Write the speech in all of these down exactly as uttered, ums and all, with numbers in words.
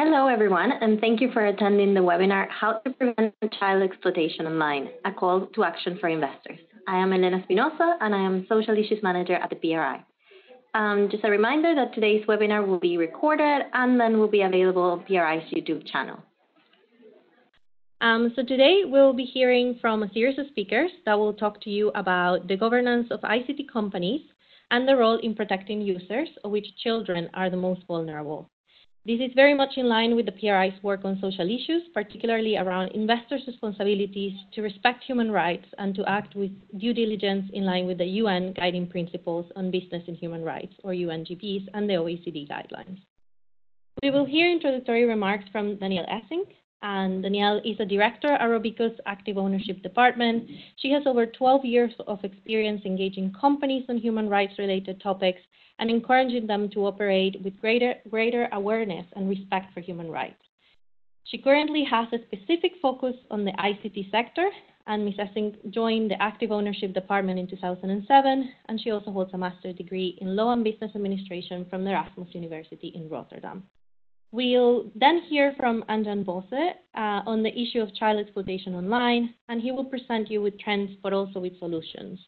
Hello, everyone, and thank you for attending the webinar, How to Prevent Child Exploitation Online, a Call to Action for Investors. I am Elena Spinoza, and I am Social Issues Manager at the P R I. Um, just a reminder that today's webinar will be recorded and then will be available on P R I's YouTube channel. Um, so today we'll be hearing from a series of speakers that will talk to you about the governance of I C T companies and the role in protecting users, of which children are the most vulnerable. This is very much in line with the P R I's work on social issues, particularly around investors' responsibilities to respect human rights and to act with due diligence in line with the U N Guiding Principles on Business and Human Rights, or U N G Ps, and the O E C D guidelines. We will hear introductory remarks from Danielle Essink. And Danielle is a director at Robico's Active Ownership Department. She has over twelve years of experience engaging companies on human rights-related topics and encouraging them to operate with greater, greater awareness and respect for human rights. She currently has a specific focus on the I C T sector, and Miz Essink joined the Active Ownership Department in two thousand seven, and she also holds a master's degree in Law and Business Administration from the Erasmus University in Rotterdam. We'll then hear from Anjan Bose uh, on the issue of child exploitation online, and he will present you with trends, but also with solutions.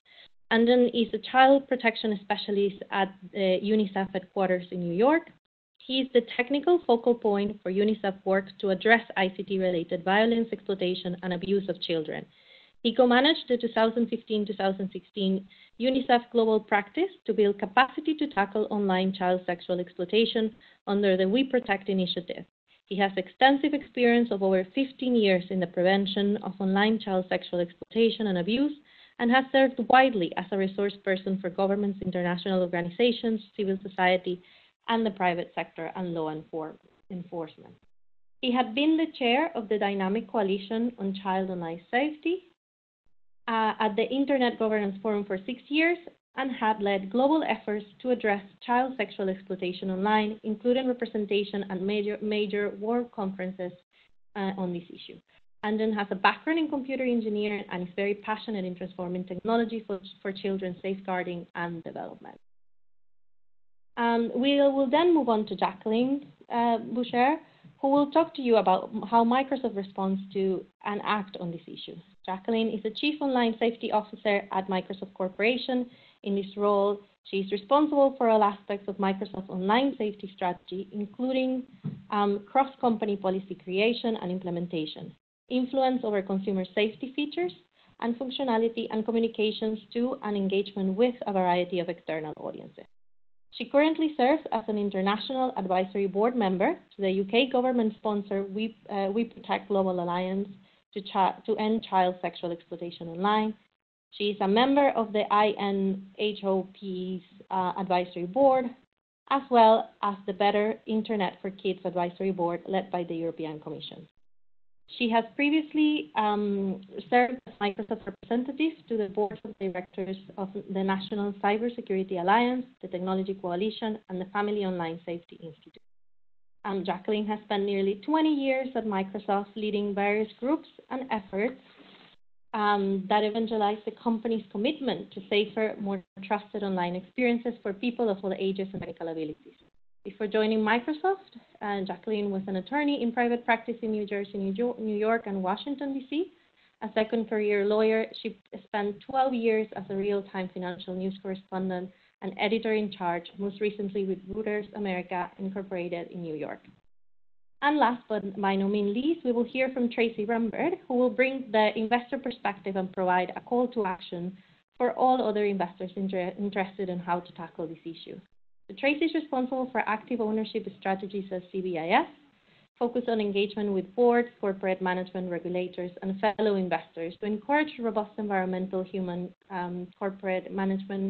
Anjan is a child protection specialist at the UNICEF headquarters in New York. He is the technical focal point for UNICEF work to address I C T-related violence, exploitation, and abuse of children. He co-managed the two thousand fifteen to two thousand sixteen UNICEF Global Practice to build capacity to tackle online child sexual exploitation under the We Protect initiative. He has extensive experience of over fifteen years in the prevention of online child sexual exploitation and abuse, and has served widely as a resource person for governments, international organizations, civil society, and the private sector and law enforcement. He had been the chair of the Dynamic Coalition on Child Online Safety, Uh, at the Internet Governance Forum for six years and had led global efforts to address child sexual exploitation online, including representation at major, major world conferences uh, on this issue. Anjan has a background in computer engineering and is very passionate in transforming technology for, for children's safeguarding and development. Um, we will then move on to Jacqueline uh, Beauchere, who will talk to you about how Microsoft responds to and acts on this issue. Jacqueline is the Chief Online Safety Officer at Microsoft Corporation. In this role, she is responsible for all aspects of Microsoft's online safety strategy, including um, cross-company policy creation and implementation, influence over consumer safety features, and functionality and communications to and engagement with a variety of external audiences. She currently serves as an international advisory board member to the U K government-sponsored We, uh, We Protect Global Alliance to, to End Child Sexual Exploitation Online. She is a member of the I N H O P's uh, advisory board, as well as the Better Internet for Kids advisory board led by the European Commission. She has previously um, served as Microsoft representative to the board of directors of the National Cybersecurity Alliance, the Technology Coalition, and the Family Online Safety Institute. Um, Jacqueline has spent nearly twenty years at Microsoft leading various groups and efforts um, that evangelize the company's commitment to safer, more trusted online experiences for people of all ages and medical abilities. Before joining Microsoft, uh, Jacqueline was an attorney in private practice in New Jersey, New York, and Washington, D C A second career lawyer, she spent twelve years as a real-time financial news correspondent and editor-in-charge, most recently with Reuters America Incorporated in New York. And last but by no means least, we will hear from Tracey Rembert, who will bring the investor perspective and provide a call to action for all other investors inter interested in how to tackle this issue. Tracey is responsible for active ownership strategies at C B I S, focused on engagement with boards, corporate management, regulators, and fellow investors to encourage robust environmental, human, um, corporate management,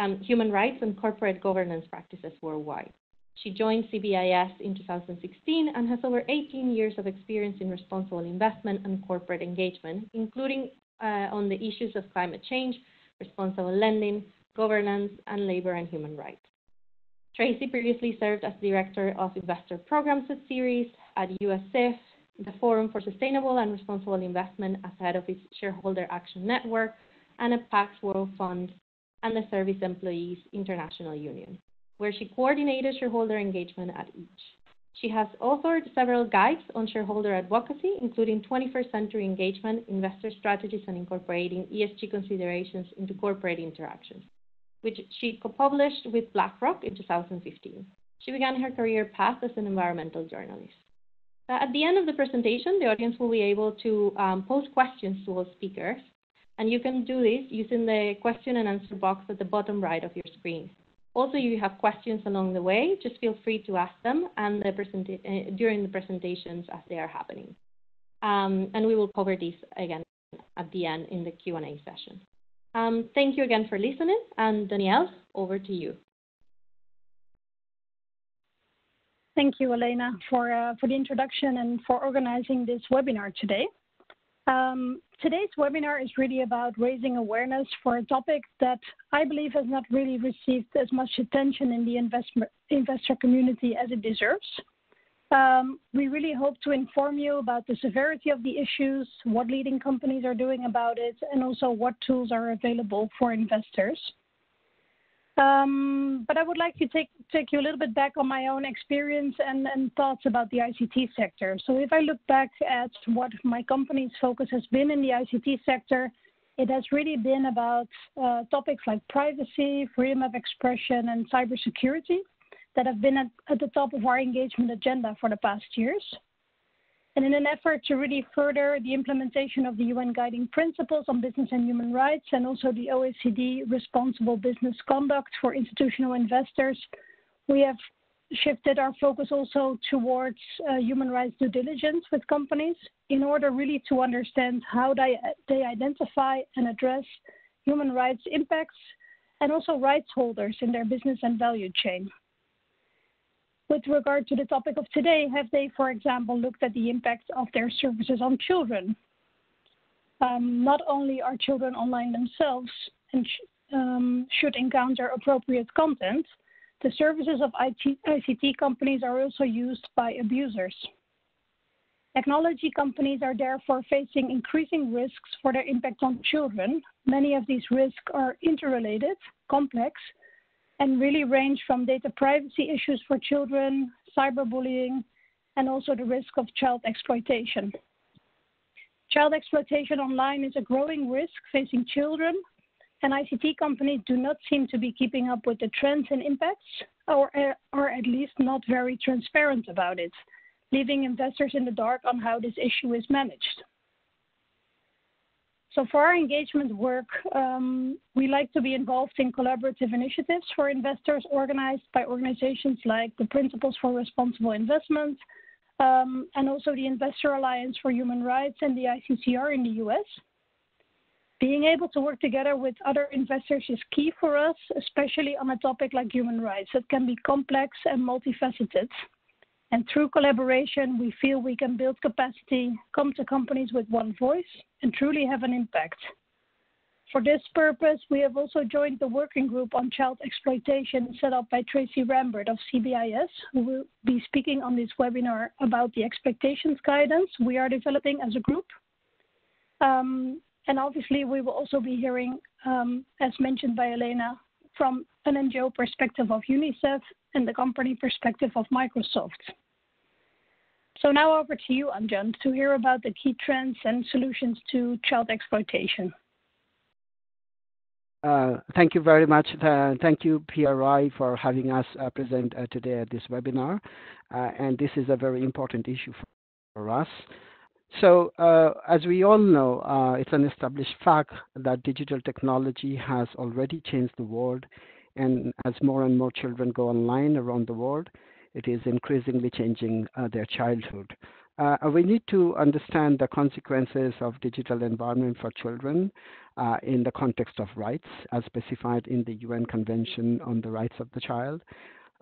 um, human rights, and corporate governance practices worldwide. She joined C B I S in two thousand sixteen and has over eighteen years of experience in responsible investment and corporate engagement, including uh, on the issues of climate change, responsible lending, governance, and labor and human rights. Tracey previously served as Director of Investor Programs at Ceres, at U S I F, the Forum for Sustainable and Responsible Investment as head of its Shareholder Action Network, and at Pax World Fund and the Service Employees International Union, where she coordinated shareholder engagement at each. She has authored several guides on shareholder advocacy, including twenty-first century engagement, investor strategies, and incorporating E S G considerations into corporate interactions, which she co-published with BlackRock in two thousand fifteen. She began her career path as an environmental journalist. At the end of the presentation, the audience will be able to um, pose questions to all speakers, and you can do this using the question and answer box at the bottom right of your screen. Also, if you have questions along the way, just feel free to ask them and the presenta- uh, during the presentations as they are happening. Um, and we will cover these again at the end in the Q and A session. Um, thank you again for listening, and Danielle, over to you. Thank you, Elena, for, uh, for the introduction and for organizing this webinar today. Um, today's webinar is really about raising awareness for a topic that I believe has not really received as much attention in the investment, investor community as it deserves. Um, we really hope to inform you about the severity of the issues, what leading companies are doing about it, and also what tools are available for investors. Um, but I would like to take, take you a little bit back on my own experience and, and thoughts about the I C T sector. So if I look back at what my company's focus has been in the I C T sector, it has really been about uh, topics like privacy, freedom of expression, and cybersecurity that have been at, at the top of our engagement agenda for the past years. And in an effort to really further the implementation of the U N Guiding Principles on Business and Human Rights and also the O E C D Responsible Business Conduct for Institutional Investors, we have shifted our focus also towards uh, human rights due diligence with companies in order really to understand how they, they identify and address human rights impacts and also rights holders in their business and value chain. With regard to the topic of today, have they, for example, looked at the impact of their services on children? Um, not only are children online themselves and sh um, should encounter appropriate content, the services of I C T companies are also used by abusers. Technology companies are therefore facing increasing risks for their impact on children. Many of these risks are interrelated, complex, and really range from data privacy issues for children, cyberbullying, and also the risk of child exploitation. Child exploitation online is a growing risk facing children, and I C T companies do not seem to be keeping up with the trends and impacts, or are at least not very transparent about it, leaving investors in the dark on how this issue is managed. So for our engagement work, um, we like to be involved in collaborative initiatives for investors organized by organizations like the Principles for Responsible Investment, um, and also the Investor Alliance for Human Rights and the I C C R in the U S. Being able to work together with other investors is key for us, especially on a topic like human rights that can be complex and multifaceted. And through collaboration, we feel we can build capacity, come to companies with one voice, and truly have an impact. For this purpose, we have also joined the working group on child exploitation set up by Tracey Rembert of C B I S, who will be speaking on this webinar about the expectations guidance we are developing as a group. Um, and obviously, we will also be hearing, um, as mentioned by Elena, from an N G O perspective of UNICEF and the company perspective of Microsoft. So now over to you, Anjan, to hear about the key trends and solutions to child exploitation. Uh, thank you very much. Uh, thank you, P R I, for having us uh, present uh, today at this webinar. Uh, and this is a very important issue for us. So uh, as we all know, uh, it's an established fact that digital technology has already changed the world. And as more and more children go online around the world, it is increasingly changing uh, their childhood. Uh, we need to understand the consequences of digital environment for children uh, in the context of rights, as specified in the U N Convention on the Rights of the Child.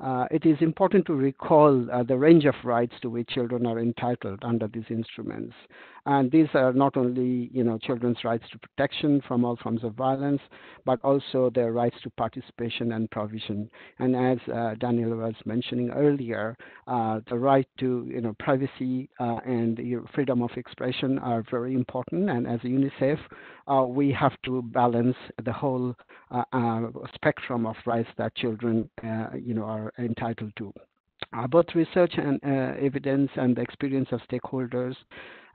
Uh, it is important to recall uh, the range of rights to which children are entitled under these instruments. And these are not only, you know, children's rights to protection from all forms of violence, but also their rights to participation and provision. And as uh, Danielle was mentioning earlier, uh, the right to, you know, privacy uh, and freedom of expression are very important. And as UNICEF, uh, we have to balance the whole uh, uh, spectrum of rights that children, uh, you know, are entitled to. Uh, both research and uh, evidence and the experience of stakeholders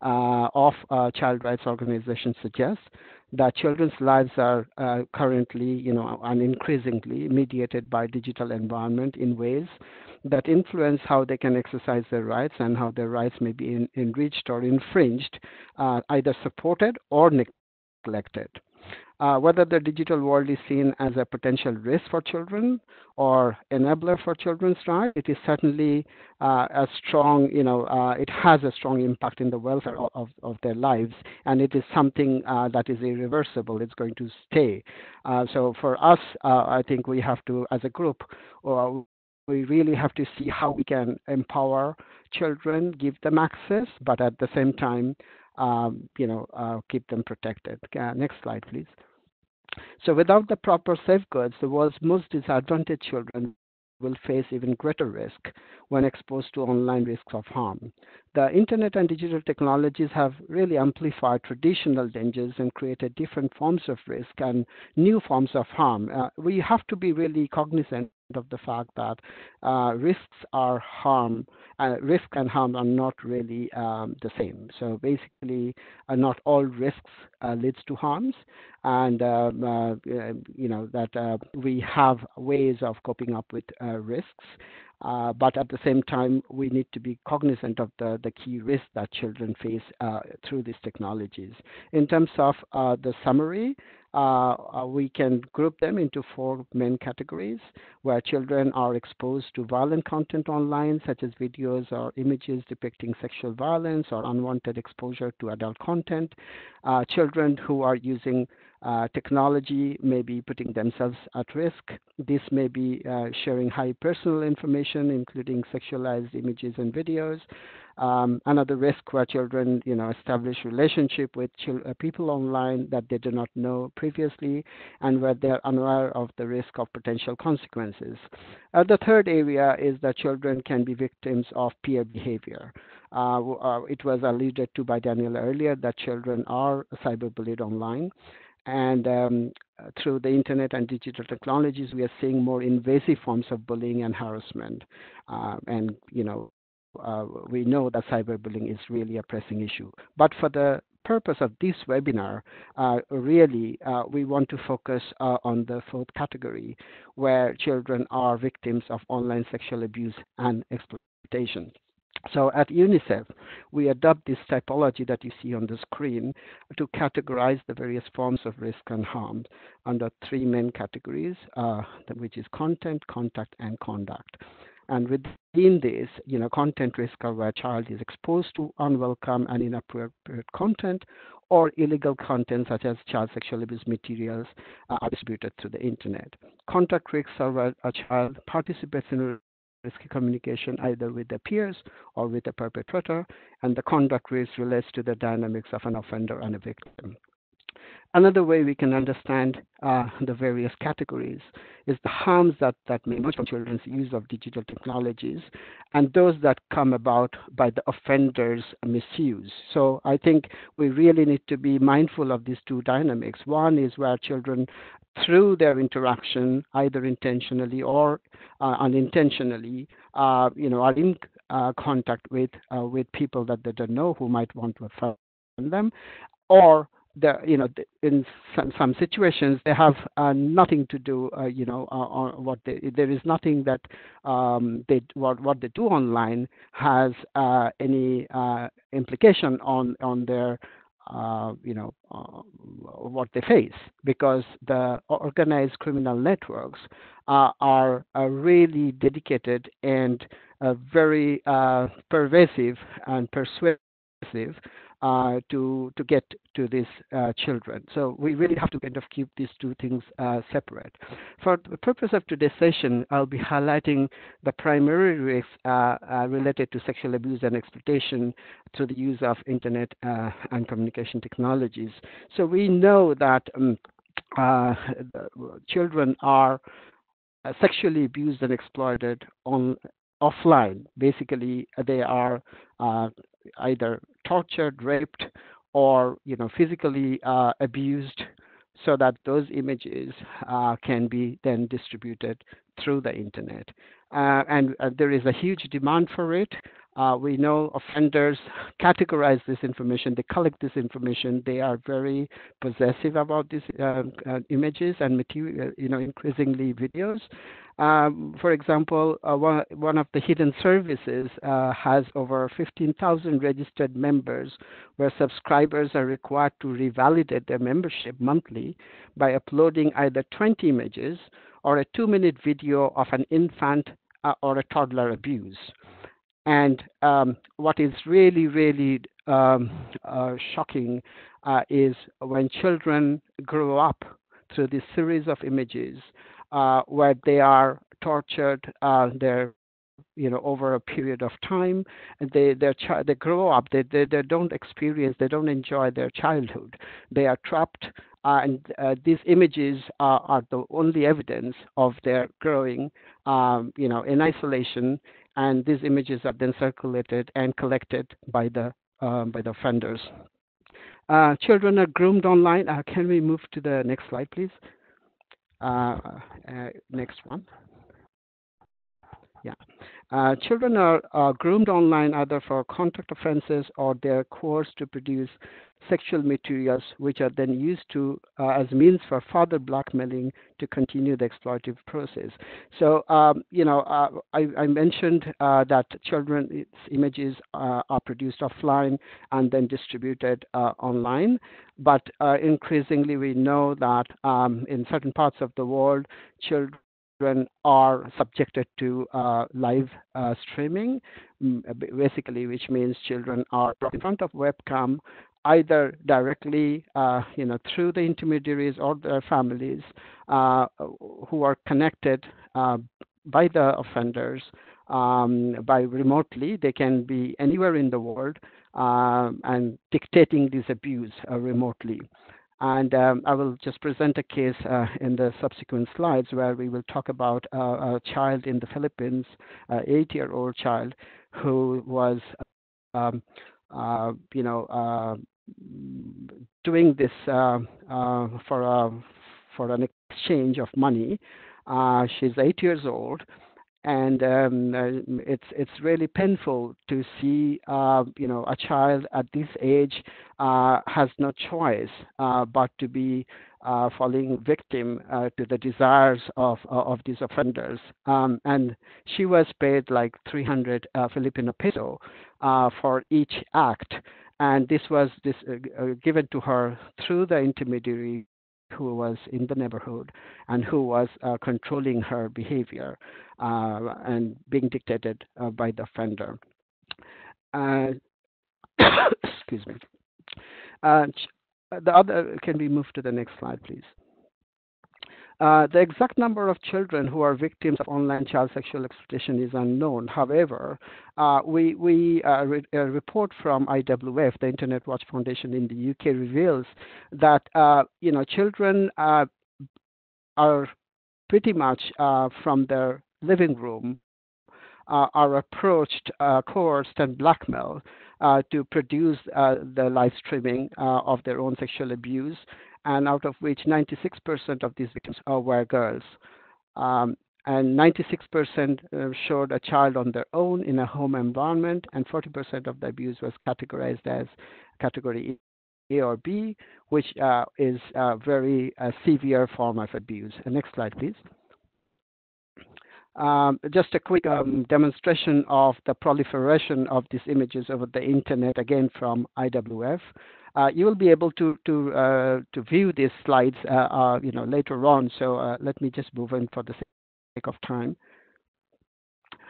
uh, of uh, child rights organizations suggest that children's lives are uh, currently, you know, and increasingly mediated by digital environment in ways that influence how they can exercise their rights and how their rights may be in, enriched or infringed, uh, either supported or neglected. Uh, whether the digital world is seen as a potential risk for children or enabler for children's rights, it is certainly uh, a strong, you know, uh, it has a strong impact in the welfare of, of their lives, and it is something uh, that is irreversible. It's going to stay. Uh, so for us, uh, I think we have to, as a group, or we really have to see how we can empower children, give them access, but at the same time, um, you know, uh, keep them protected. Uh, next slide, please. So without the proper safeguards, the world's most disadvantaged children will face even greater risk when exposed to online risks of harm. The internet and digital technologies have really amplified traditional dangers and created different forms of risk and new forms of harm. Uh, we have to be really cognizant of the fact that uh, risks are harm, uh, risk and harm are not really um, the same. So basically, uh, not all risks uh, leads to harms, and um, uh, you know that uh, we have ways of coping up with uh, risks. Uh, but at the same time, we need to be cognizant of the, the key risks that children face uh, through these technologies. In terms of uh, the summary, uh, we can group them into four main categories, where children are exposed to violent content online, such as videos or images depicting sexual violence or unwanted exposure to adult content. Uh, children who are using Uh, technology may be putting themselves at risk. This may be uh, sharing high personal information, including sexualized images and videos. Um, another risk where children, you know, establish relationship with chil uh, people online that they do not know previously, and where they are unaware of the risk of potential consequences. Uh, the third area is that children can be victims of peer behavior. Uh, uh, it was alluded to by Danielle earlier that children are cyberbullied online. And um, through the internet and digital technologies, we are seeing more invasive forms of bullying and harassment. Uh, and, you know, uh, we know that cyberbullying is really a pressing issue. But for the purpose of this webinar, uh, really, uh, we want to focus uh, on the fourth category, where children are victims of online sexual abuse and exploitation. So at UNICEF, we adopt this typology that you see on the screen to categorize the various forms of risk and harm under three main categories, uh, which is content, contact, and conduct. And within this, you know, content risks are where a child is exposed to unwelcome and inappropriate content or illegal content such as child sexual abuse materials uh, are distributed through the internet. Contact risks are where a child participates in risky communication either with their peers or with the perpetrator, and the conduct risk relates to the dynamics of an offender and a victim. Another way we can understand uh, the various categories is the harms that, that may emerge from children's use of digital technologies and those that come about by the offender's misuse. So I think we really need to be mindful of these two dynamics. One is where children, through their interaction, either intentionally or uh, unintentionally, uh, you know, are in uh, contact with uh, with people that they don't know who might want to offend them, or the, you know, in some, some situations they have uh, nothing to do. Uh, you know, uh, or what they, there is nothing that um, they what what they do online has uh, any uh, implication on on their. Uh, you know, uh, what they face, because the organized criminal networks uh, are uh, really dedicated and uh, very uh, pervasive and persuasive uh, to to get to these uh, children. So we really have to kind of keep these two things uh, separate. For the purpose of today's session, I'll be highlighting the primary risks uh, uh, related to sexual abuse and exploitation through the use of internet uh, and communication technologies. So we know that um, uh, children are sexually abused and exploited on offline. Basically, they are uh, either tortured, raped, or, you know, physically uh, abused, so that those images uh, can be then distributed through the internet. uh, and uh, there is a huge demand for it. Uh, we know offenders categorize this information, they collect this information, they are very possessive about these uh, uh, images and material, you know, increasingly videos. Um, for example, uh, one, one of the hidden services uh, has over fifteen thousand registered members, where subscribers are required to revalidate their membership monthly by uploading either twenty images or a two-minute video of an infant uh, or a toddler abuse. And um, what is really, really um, uh, shocking uh, is when children grow up through this series of images uh, where they are tortured, uh, they're, you know, over a period of time, they they they grow up, they, they they don't experience, they don't enjoy their childhood. They are trapped, uh, and uh, these images are, are the only evidence of their growing, um, you know, in isolation. And these images are then circulated and collected by the uh, by the offenders. Uh, children are groomed online. Uh, can we move to the next slide, please? Uh, uh, next one. Yeah. Uh, children are, are groomed online either for contact offenses or they're coerced to produce sexual materials, which are then used to uh, as means for further blackmailing to continue the exploitive process. So, um, you know, uh, I, I mentioned uh, that children's images uh, are produced offline and then distributed uh, online. But uh, increasingly, we know that um, in certain parts of the world, children are subjected to uh, live uh, streaming, basically, which means children are brought in front of webcam, either directly, uh, you know, through the intermediaries or their families, uh, who are connected uh, by the offenders um, by remotely. They can be anywhere in the world uh, and dictating this abuse uh, remotely. And um, I will just present a case uh, in the subsequent slides where we will talk about uh, a child in the Philippines, an eight-year-old child who was, um, uh, you know, uh, doing this uh, uh, for a, for an exchange of money. Uh, she's eight years old. And um, it's it's really painful to see, uh, you know, a child at this age uh, has no choice uh, but to be uh, falling victim uh, to the desires of of these offenders. Um, and she was paid like three hundred uh, Filipino peso uh, for each act, and this was this uh, given to her through the intermediary who was in the neighborhood and who was uh, controlling her behavior uh, and being dictated uh, by the offender. Uh, excuse me. Uh, the other, can we move to the next slide, please? Uh, the exact number of children who are victims of online child sexual exploitation is unknown. However, uh, we, we uh, re a report from I W F, the Internet Watch Foundation in the U K, reveals that uh, you know children uh, are pretty much uh, from their living room uh, are approached, uh, coerced, and blackmailed uh, to produce uh, the live streaming uh, of their own sexual abuse, and out of which ninety-six percent of these victims were girls. Um, and ninety-six percent showed a child on their own in a home environment, and forty percent of the abuse was categorized as category A or B, which uh, is a very uh, severe form of abuse. And next slide, please. Um, just a quick um, demonstration of the proliferation of these images over the internet, again from I W F. Uh, you will be able to to uh, to view these slides, uh, uh, you know, later on. So uh, let me just move in for the sake of time.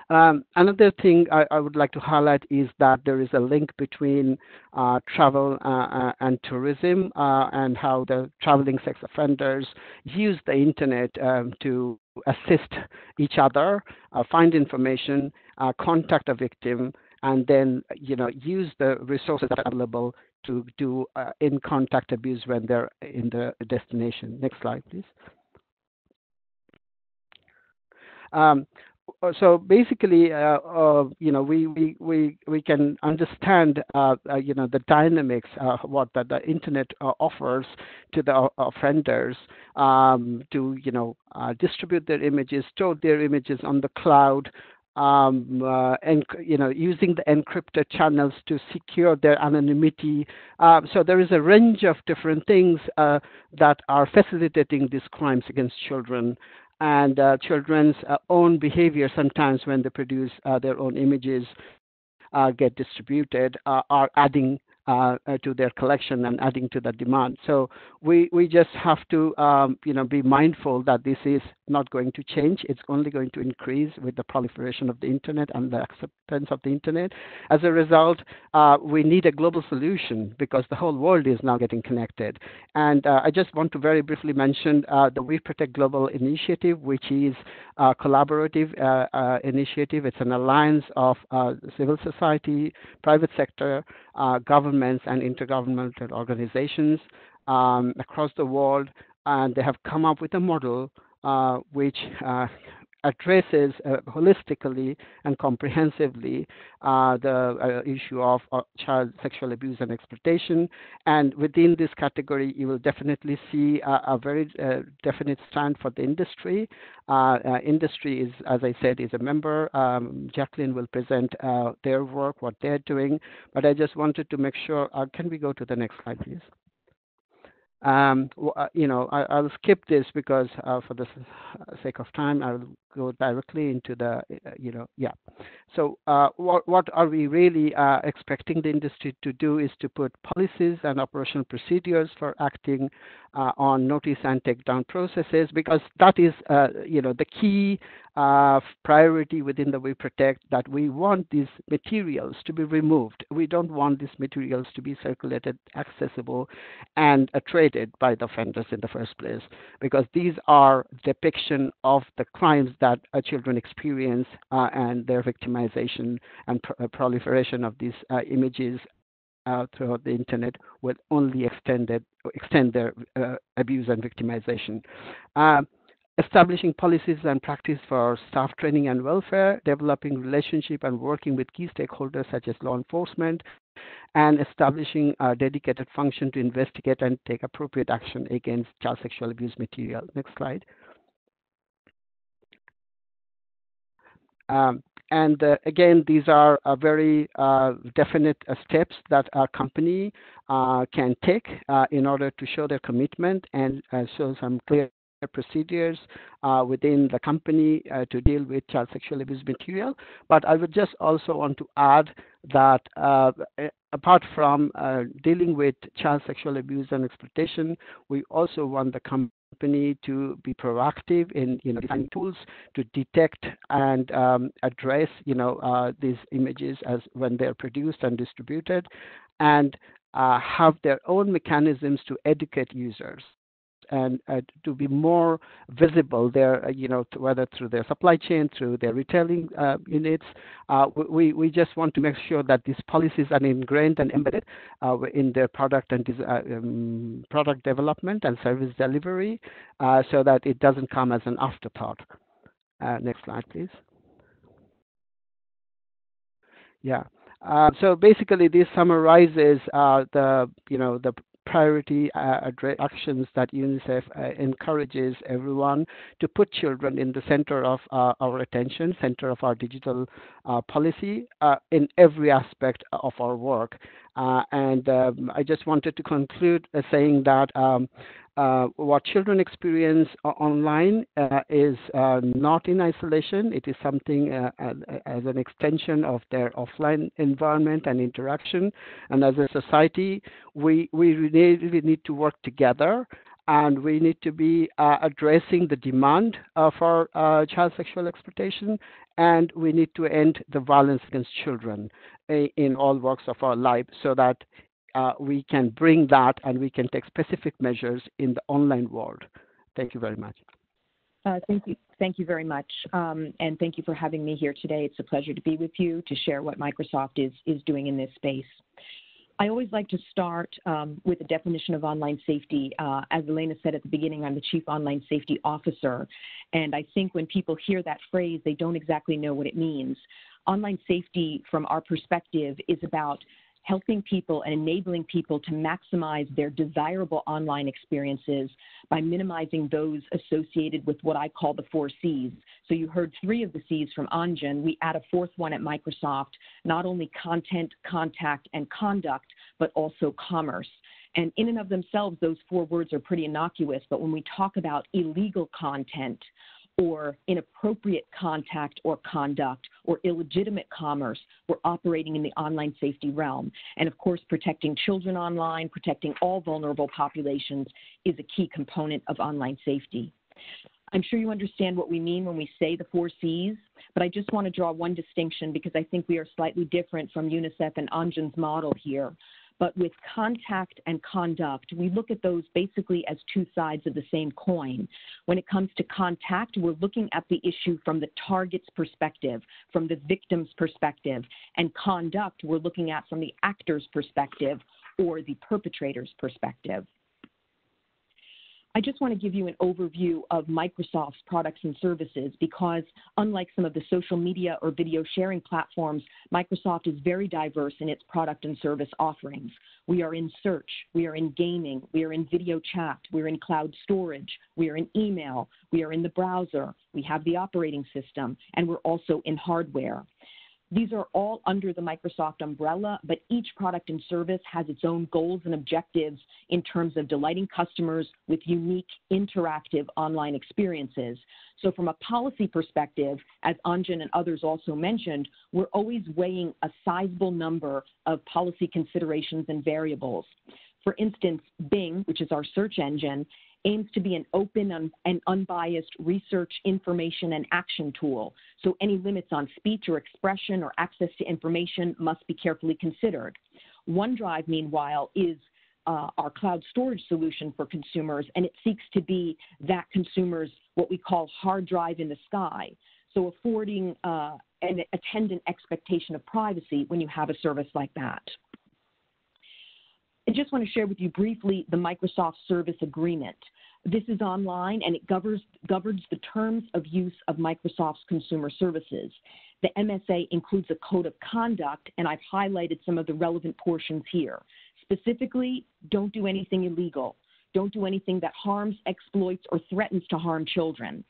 Um, another thing I, I would like to highlight is that there is a link between uh, travel uh, and tourism uh, and how the traveling sex offenders use the internet um, to assist each other, uh, find information, uh, contact a victim, and then, you know, use the resources that are available to do uh, in-contact abuse when they're in the destination. Next slide, please. Um, so basically, uh, uh, you know, we we we we can understand, uh, uh, you know, the dynamics uh, what the, the internet uh, offers to the offenders um, to, you know, uh, distribute their images, store their images on the cloud, um, uh, and you know, using the encrypted channels to secure their anonymity. Uh, so there is a range of different things uh, that are facilitating these crimes against children. And uh, children's uh, own behavior sometimes when they produce uh, their own images, uh, get distributed, uh, are adding uh, to their collection and adding to the demand. So we, we just have to um, you know, be mindful that this is not going to change. It's only going to increase with the proliferation of the internet and the acceptance of the internet. As a result, uh, we need a global solution because the whole world is now getting connected. And uh, I just want to very briefly mention uh, the We Protect Global initiative, which is a collaborative uh, uh, initiative. It's an alliance of uh, civil society, private sector, uh, governments, and intergovernmental organizations um, across the world. And they have come up with a model Uh, which uh, addresses uh, holistically and comprehensively uh, the uh, issue of uh, child sexual abuse and exploitation. And within this category, you will definitely see a, a very uh, definite stand for the industry. Uh, uh, industry is, as I said, is a member. Um, Jacqueline will present uh, their work, what they're doing. But I just wanted to make sure, uh, can we go to the next slide, please? Um, you know, I, I'll skip this because uh, for the sake of time, I'll go directly into the, you know, yeah. So uh, what, what are we really uh, expecting the industry to do is to put policies and operational procedures for acting uh, on notice and takedown processes, because that is, uh, you know, the key uh, priority within the We Protect, that we want these materials to be removed. We don't want these materials to be circulated, accessible, and uh, traded by the offenders in the first place, because these are depiction of the crimes that that uh, children experience uh, and their victimization and pr uh, proliferation of these uh, images uh, throughout the internet will only extended, extend their uh, abuse and victimization. Uh, establishing policies and practice for staff training and welfare, developing relationship and working with key stakeholders such as law enforcement, and establishing a dedicated function to investigate and take appropriate action against child sexual abuse material. Next slide. Um, and uh, again, these are uh, very uh, definite uh, steps that a company uh, can take uh, in order to show their commitment and uh, show some clear procedures uh, within the company uh, to deal with child sexual abuse material. But I would just also want to add that uh, apart from uh, dealing with child sexual abuse and exploitation, we also want the company company to be proactive in, you know, designing tools to detect and um, address, you know, uh, these images as when they're produced and distributed, and uh, have their own mechanisms to educate users and uh, to be more visible there, you know, whether through their supply chain, through their retailing uh, units. Uh, we, we just want to make sure that these policies are ingrained and embedded uh, in their product and uh, um, product development and service delivery uh, so that it doesn't come as an afterthought. Uh, next slide, please. Yeah, uh, so basically this summarizes uh, the, you know, the priority uh, actions that UNICEF uh, encourages everyone to put children in the center of uh, our attention, center of our digital uh, policy uh, in every aspect of our work. Uh, and um, I just wanted to conclude uh, saying that um, uh, what children experience online uh, is uh, not in isolation. It is something uh, as, as an extension of their offline environment and interaction. And as a society, we, we really need to work together, and we need to be uh, addressing the demand uh, for uh, child sexual exploitation, and we need to end the violence against children in all walks of our life, so that uh, we can bring that and we can take specific measures in the online world. Thank you very much. Uh, thank you. Thank you very much. Um, and thank you for having me here today. It's a pleasure to be with you to share what Microsoft is, is doing in this space. I always like to start um, with a definition of online safety. Uh, as Elena said at the beginning, I'm the Chief Online Safety Officer, and I think when people hear that phrase, they don't exactly know what it means. Online safety, from our perspective, is about helping people and enabling people to maximize their desirable online experiences by minimizing those associated with what I call the four C's. So you heard three of the C's from Anjan. We add a fourth one at Microsoft, not only content, contact, and conduct, but also commerce. And in and of themselves, those four words are pretty innocuous, but when we talk about illegal content, or inappropriate contact or conduct, or illegitimate commerce, we're operating in the online safety realm. And of course, protecting children online, protecting all vulnerable populations is a key component of online safety. I'm sure you understand what we mean when we say the four C's, but I just want to draw one distinction because I think we are slightly different from UNICEF and Anjan's model here. But with contact and conduct, we look at those basically as two sides of the same coin. When it comes to contact, we're looking at the issue from the target's perspective, from the victim's perspective, and conduct we're looking at from the actor's perspective or the perpetrator's perspective. I just want to give you an overview of Microsoft's products and services because, unlike some of the social media or video sharing platforms, Microsoft is very diverse in its product and service offerings. We are in search, we are in gaming, we are in video chat, we're in cloud storage, we are in email, we are in the browser, we have the operating system, and we're also in hardware. These are all under the Microsoft umbrella, but each product and service has its own goals and objectives in terms of delighting customers with unique, interactive online experiences. So from a policy perspective, as Anjan and others also mentioned, we're always weighing a sizable number of policy considerations and variables. For instance, Bing, which is our search engine, aims to be an open and unbiased research, information, and action tool. So any limits on speech or expression or access to information must be carefully considered. OneDrive, meanwhile, is uh, our cloud storage solution for consumers, and it seeks to be that consumer's what we call hard drive in the sky. So affording uh, an attendant expectation of privacy when you have a service like that. I just want to share with you briefly the Microsoft Service Agreement. This is online and it governs, governs the terms of use of Microsoft's consumer services. The M S A includes a code of conduct, and I've highlighted some of the relevant portions here. Specifically, don't do anything illegal. Don't do anything that harms, exploits, or threatens to harm children.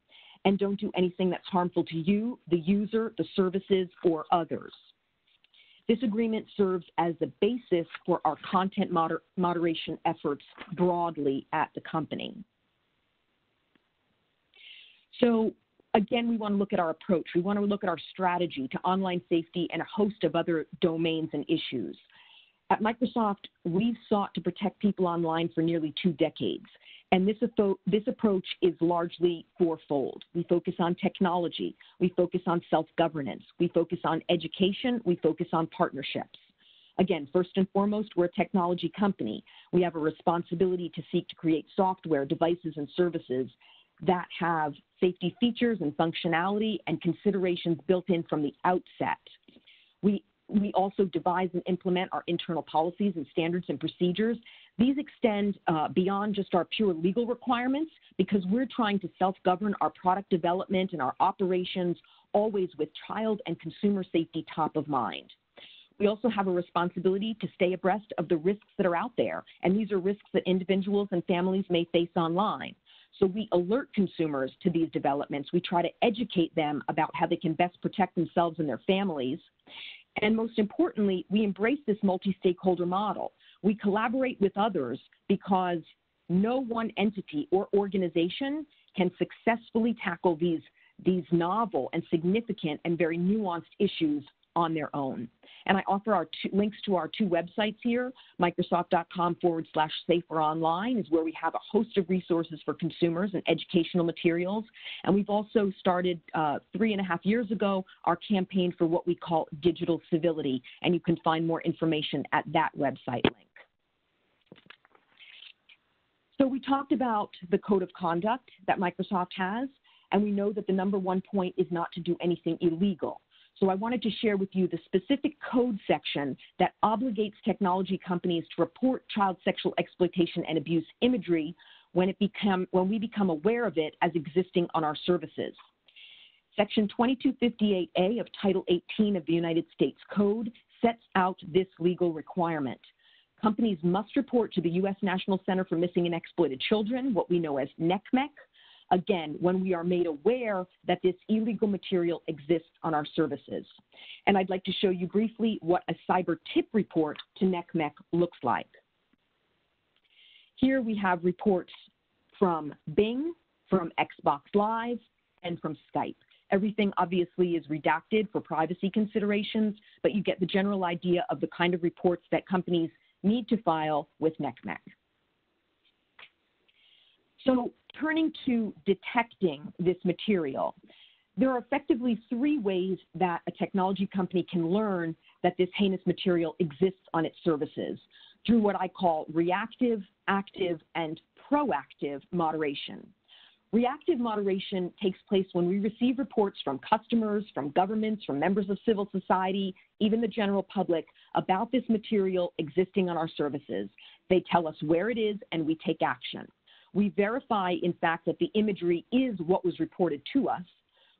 And don't do anything that's harmful to you, the user, the services, or others. This agreement serves as the basis for our content moder- moderation efforts broadly at the company. So again, we want to look at our approach. We want to look at our strategy to online safety and a host of other domains and issues. At Microsoft, we've sought to protect people online for nearly two decades. And this, this approach is largely fourfold. We focus on technology, we focus on self-governance, we focus on education, we focus on partnerships. Again, first and foremost, we're a technology company. We have a responsibility to seek to create software, devices, and services that have safety features and functionality and considerations built in from the outset. We We also devise and implement our internal policies and standards and procedures. These extend uh, beyond just our pure legal requirements because we're trying to self-govern our product development and our operations, always with child and consumer safety top of mind. We also have a responsibility to stay abreast of the risks that are out there, and these are risks that individuals and families may face online. So we alert consumers to these developments. We try to educate them about how they can best protect themselves and their families. And most importantly, we embrace this multi-stakeholder model. We collaborate with others because no one entity or organization can successfully tackle these, these novel and significant and very nuanced issues on their own. And I offer our two, links to our two websites here. Microsoft.com forward slash safer online is where we have a host of resources for consumers and educational materials. And we've also started uh, three and a half years ago our campaign for what we call digital civility. And you can find more information at that website link. So we talked about the code of conduct that Microsoft has, and we know that the number one point is not to do anything illegal. So I wanted to share with you the specific code section that obligates technology companies to report child sexual exploitation and abuse imagery when it become, when we become aware of it as existing on our services. Section twenty-two fifty-eight A of Title eighteen of the United States Code sets out this legal requirement. Companies must report to the U S National Center for Missing and Exploited Children, what we know as NCMEC, again, when we are made aware that this illegal material exists on our services. And I'd like to show you briefly what a cyber tip report to NCMEC looks like. Here we have reports from Bing, from Xbox Live, and from Skype. Everything obviously is redacted for privacy considerations, but you get the general idea of the kind of reports that companies need to file with NCMEC. So turning to detecting this material, there are effectively three ways that a technology company can learn that this heinous material exists on its services, through what I call reactive, active, and proactive moderation. Reactive moderation takes place when we receive reports from customers, from governments, from members of civil society, even the general public, about this material existing on our services. They tell us where it is and we take action. We verify, in fact, that the imagery is what was reported to us.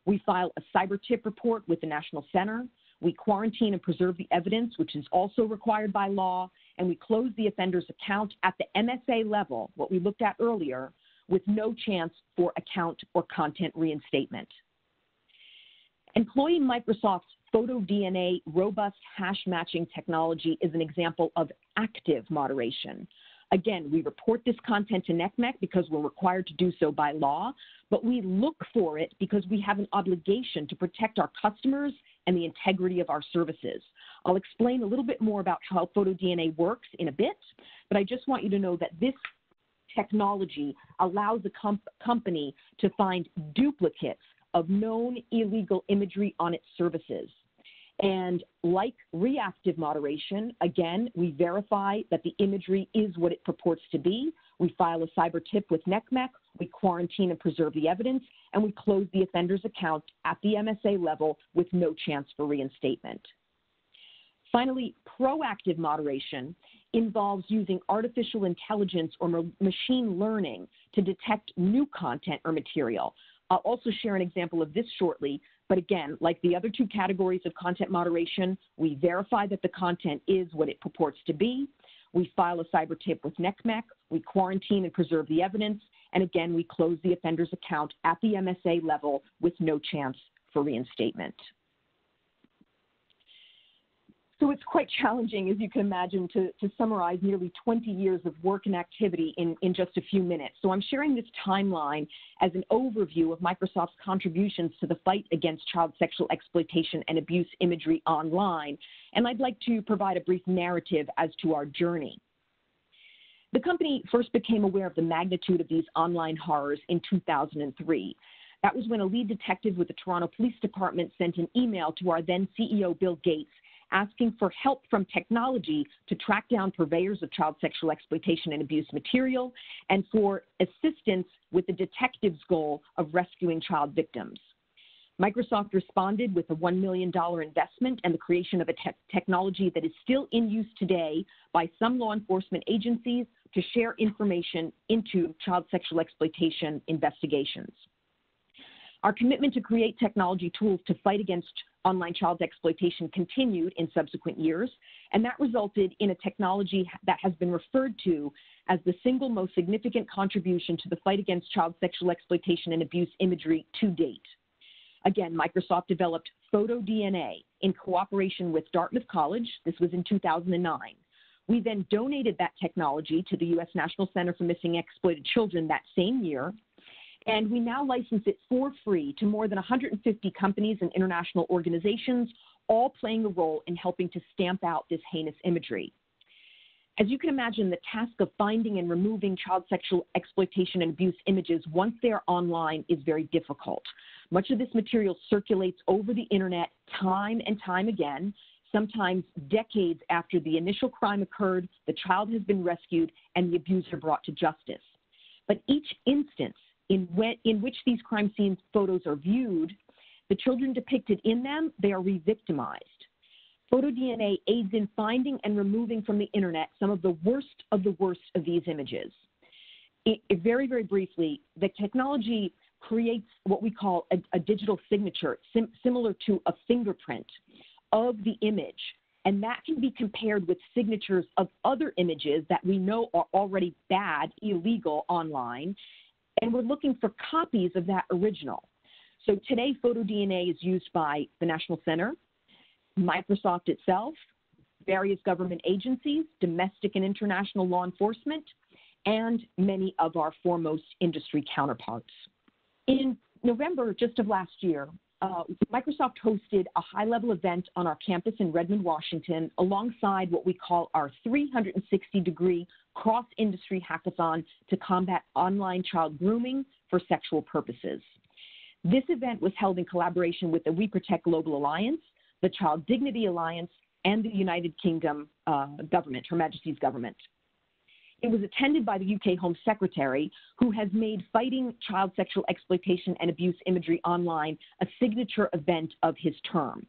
We file a cyber tip report with the National Center. We quarantine and preserve the evidence, which is also required by law, and we close the offender's account at the M S A level, what we looked at earlier, with no chance for account or content reinstatement. Employing Microsoft's PhotoDNA robust hash matching technology is an example of active moderation. Again, we report this content to NCMEC because we're required to do so by law, but we look for it because we have an obligation to protect our customers and the integrity of our services. I'll explain a little bit more about how PhotoDNA works in a bit, but I just want you to know that this technology allows a comp- company to find duplicates of known illegal imagery on its services. And like reactive moderation, again, we verify that the imagery is what it purports to be. We file a cyber tip with NCMEC, we quarantine and preserve the evidence, and we close the offender's account at the M S A level with no chance for reinstatement. Finally, proactive moderation involves using artificial intelligence or ma- machine learning to detect new content or material. I'll also share an example of this shortly, but again, like the other two categories of content moderation, we verify that the content is what it purports to be. We file a cyber tip with NCMEC, we quarantine and preserve the evidence, and again, we close the offender's account at the M S A level with no chance for reinstatement. So it's quite challenging, as you can imagine, to, to summarize nearly twenty years of work and activity in, in just a few minutes. So I'm sharing this timeline as an overview of Microsoft's contributions to the fight against child sexual exploitation and abuse imagery online, and I'd like to provide a brief narrative as to our journey. The company first became aware of the magnitude of these online horrors in two thousand three. That was when a lead detective with the Toronto Police Department sent an email to our then C E O, Bill Gates, asking for help from technology to track down purveyors of child sexual exploitation and abuse material, and for assistance with the detective's goal of rescuing child victims. Microsoft responded with a one million dollars investment and the creation of a te- technology that is still in use today by some law enforcement agencies to share information into child sexual exploitation investigations. Our commitment to create technology tools to fight against online child exploitation continued in subsequent years, and that resulted in a technology that has been referred to as the single most significant contribution to the fight against child sexual exploitation and abuse imagery to date. Again, Microsoft developed PhotoDNA in cooperation with Dartmouth College. This was in two thousand nine. We then donated that technology to the U S National Center for Missing and Exploited Children that same year. And we now license it for free to more than one hundred fifty companies and international organizations, all playing a role in helping to stamp out this heinous imagery. As you can imagine, the task of finding and removing child sexual exploitation and abuse images once they're online is very difficult. Much of this material circulates over the internet time and time again. Sometimes decades after the initial crime occurred, the child has been rescued and the abuser brought to justice. But each instance In, when, in which these crime scene photos are viewed, the children depicted in them, they are re-victimized. PhotoDNA aids in finding and removing from the internet some of the worst of the worst of these images. It, it very, very briefly, the technology creates what we call a, a digital signature, sim similar to a fingerprint of the image, and that can be compared with signatures of other images that we know are already bad, illegal online, and we're looking for copies of that original. So today, PhotoDNA is used by the National Center, Microsoft itself, various government agencies, domestic and international law enforcement, and many of our foremost industry counterparts. In November, just of last year, uh, Microsoft hosted a high-level event on our campus in Redmond, Washington, alongside what we call our three hundred sixty degree cross-industry hackathon to combat online child grooming for sexual purposes. This event was held in collaboration with the We Protect Global Alliance, the Child Dignity Alliance, and the United Kingdom uh, government, Her Majesty's government. It was attended by the U K Home Secretary, who has made fighting child sexual exploitation and abuse imagery online a signature event of his term.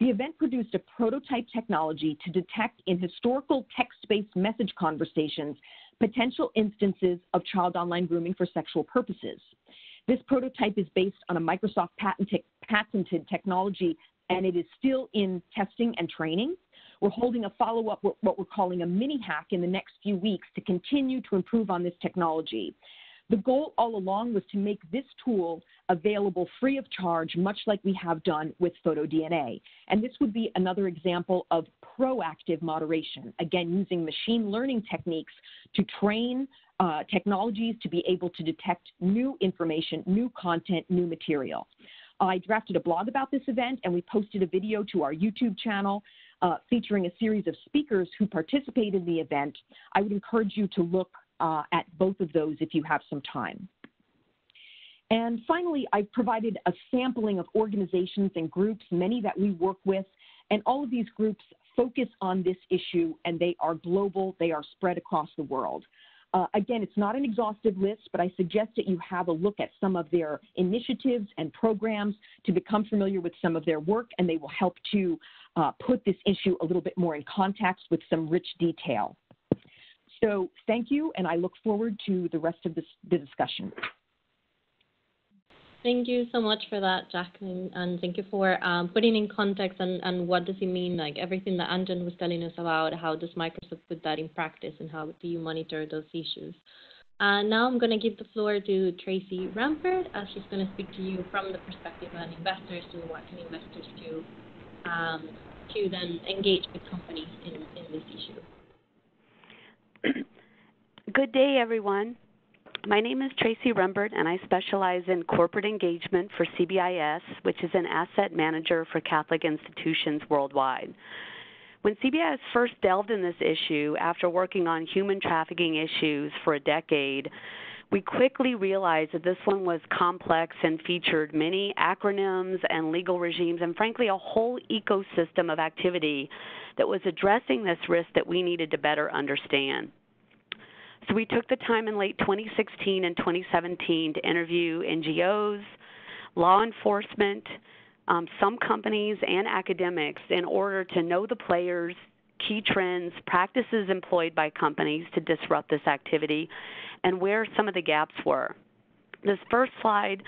The event produced a prototype technology to detect in historical text-based message conversations potential instances of child online grooming for sexual purposes. This prototype is based on a Microsoft patented technology, and it is still in testing and training. We're holding a follow-up, what we're calling a mini-hack, in the next few weeks to continue to improve on this technology. The goal all along was to make this tool available free of charge, much like we have done with PhotoDNA. And this would be another example of proactive moderation, again, using machine learning techniques to train uh, technologies to be able to detect new information, new content, new material. I drafted a blog about this event, and we posted a video to our YouTube channel uh, featuring a series of speakers who participated in the event. I would encourage you to look uh, at both of those if you have some time. And finally, I provided a sampling of organizations and groups, many that we work with, and all of these groups focus on this issue, and they are global, they are spread across the world. Uh, again, it's not an exhaustive list, but I suggest that you have a look at some of their initiatives and programs to become familiar with some of their work, and they will help to uh, put this issue a little bit more in context with some rich detail. So thank you, and I look forward to the rest of this, the discussion. Thank you so much for that, Jacqueline, and thank you for um, putting in context and, and what does it mean, like everything that Anjan was telling us about, how does Microsoft put that in practice and how do you monitor those issues. Uh, now I'm going to give the floor to Tracey Rembert, as she's going to speak to you from the perspective of investors and what can investors do um, to then engage with companies in, in this issue. Good day, everyone. My name is Tracey Rembert, and I specialize in corporate engagement for C B I S, which is an asset manager for Catholic institutions worldwide. When C B I S first delved in this issue, after working on human trafficking issues for a decade, we quickly realized that this one was complex and featured many acronyms and legal regimes and, frankly, a whole ecosystem of activity that was addressing this risk that we needed to better understand. So we took the time in late twenty sixteen and twenty seventeen to interview N G Os, law enforcement, um, some companies, and academics in order to know the players, key trends, practices employed by companies to disrupt this activity, and where some of the gaps were. This first slide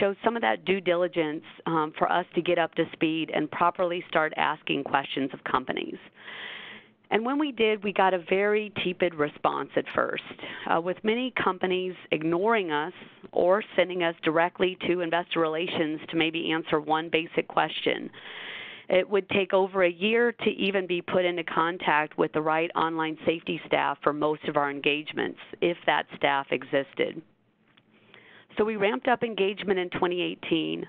shows some of that due diligence um, for us to get up to speed and properly start asking questions of companies. And when we did, we got a very tepid response at first, uh, with many companies ignoring us or sending us directly to investor relations to maybe answer one basic question. It would take over a year to even be put into contact with the right online safety staff for most of our engagements, if that staff existed. So we ramped up engagement in twenty eighteen.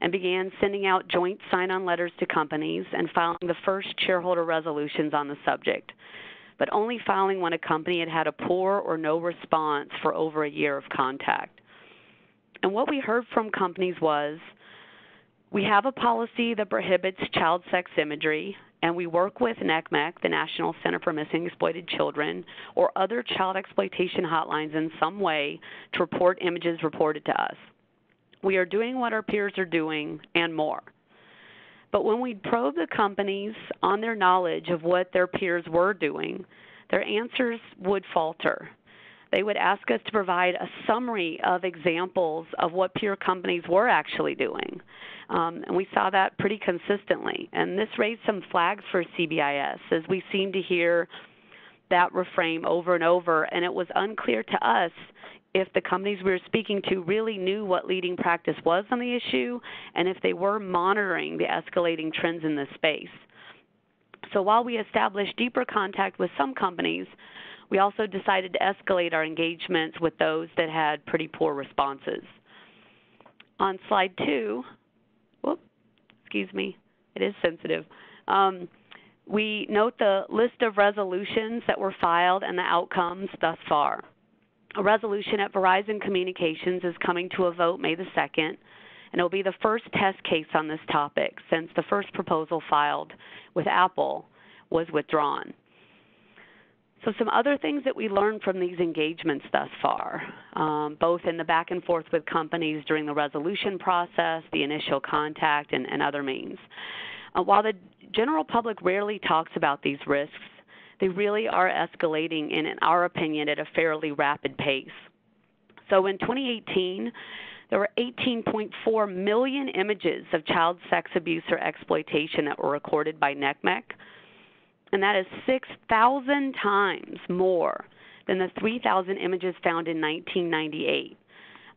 And began sending out joint sign-on letters to companies and filing the first shareholder resolutions on the subject, but only filing when a company had had a poor or no response for over a year of contact. And what we heard from companies was, we have a policy that prohibits child sex imagery, and we work with N C M E C, the National Center for Missing and Exploited Children, or other child exploitation hotlines in some way to report images reported to us. We are doing what our peers are doing and more. But when we probe the companies on their knowledge of what their peers were doing, their answers would falter. They would ask us to provide a summary of examples of what peer companies were actually doing. Um, and we saw that pretty consistently. And this raised some flags for C B I S, as we seemed to hear that refrain over and over, and it was unclear to us if the companies we were speaking to really knew what leading practice was on the issue and if they were monitoring the escalating trends in this space. So while we established deeper contact with some companies, we also decided to escalate our engagements with those that had pretty poor responses. On slide two, whoop, excuse me, it is sensitive. Um, we note the list of resolutions that were filed and the outcomes thus far. A resolution at Verizon Communications is coming to a vote May the second, and it will be the first test case on this topic since the first proposal filed with Apple was withdrawn. So some other things that we learned from these engagements thus far, um, both in the back and forth with companies during the resolution process, the initial contact, and, and other means. Uh, while the general public rarely talks about these risks, they really are escalating, and in our opinion, at a fairly rapid pace. So in twenty eighteen, there were eighteen point four million images of child sex abuse or exploitation that were recorded by N C M E C. And that is six thousand times more than the three thousand images found in nineteen ninety-eight.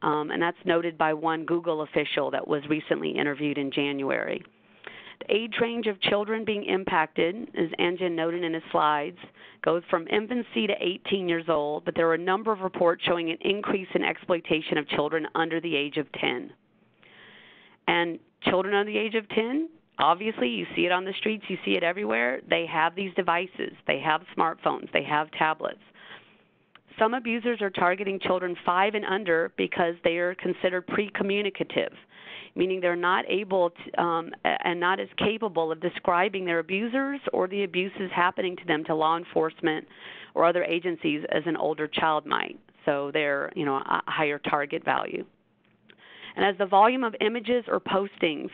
Um, and that's noted by one Google official that was recently interviewed in January. The age range of children being impacted, as Anjan noted in his slides, goes from infancy to eighteen years old, but there were a number of reports showing an increase in exploitation of children under the age of ten. And children under the age of ten, obviously, you see it on the streets, you see it everywhere. They have these devices. They have smartphones. They have tablets. Some abusers are targeting children five and under because they are considered pre-communicative, meaning they're not able to, um, and not as capable of describing their abusers or the abuses happening to them to law enforcement or other agencies as an older child might. So they're, you know, a higher target value. And as the volume of images or postings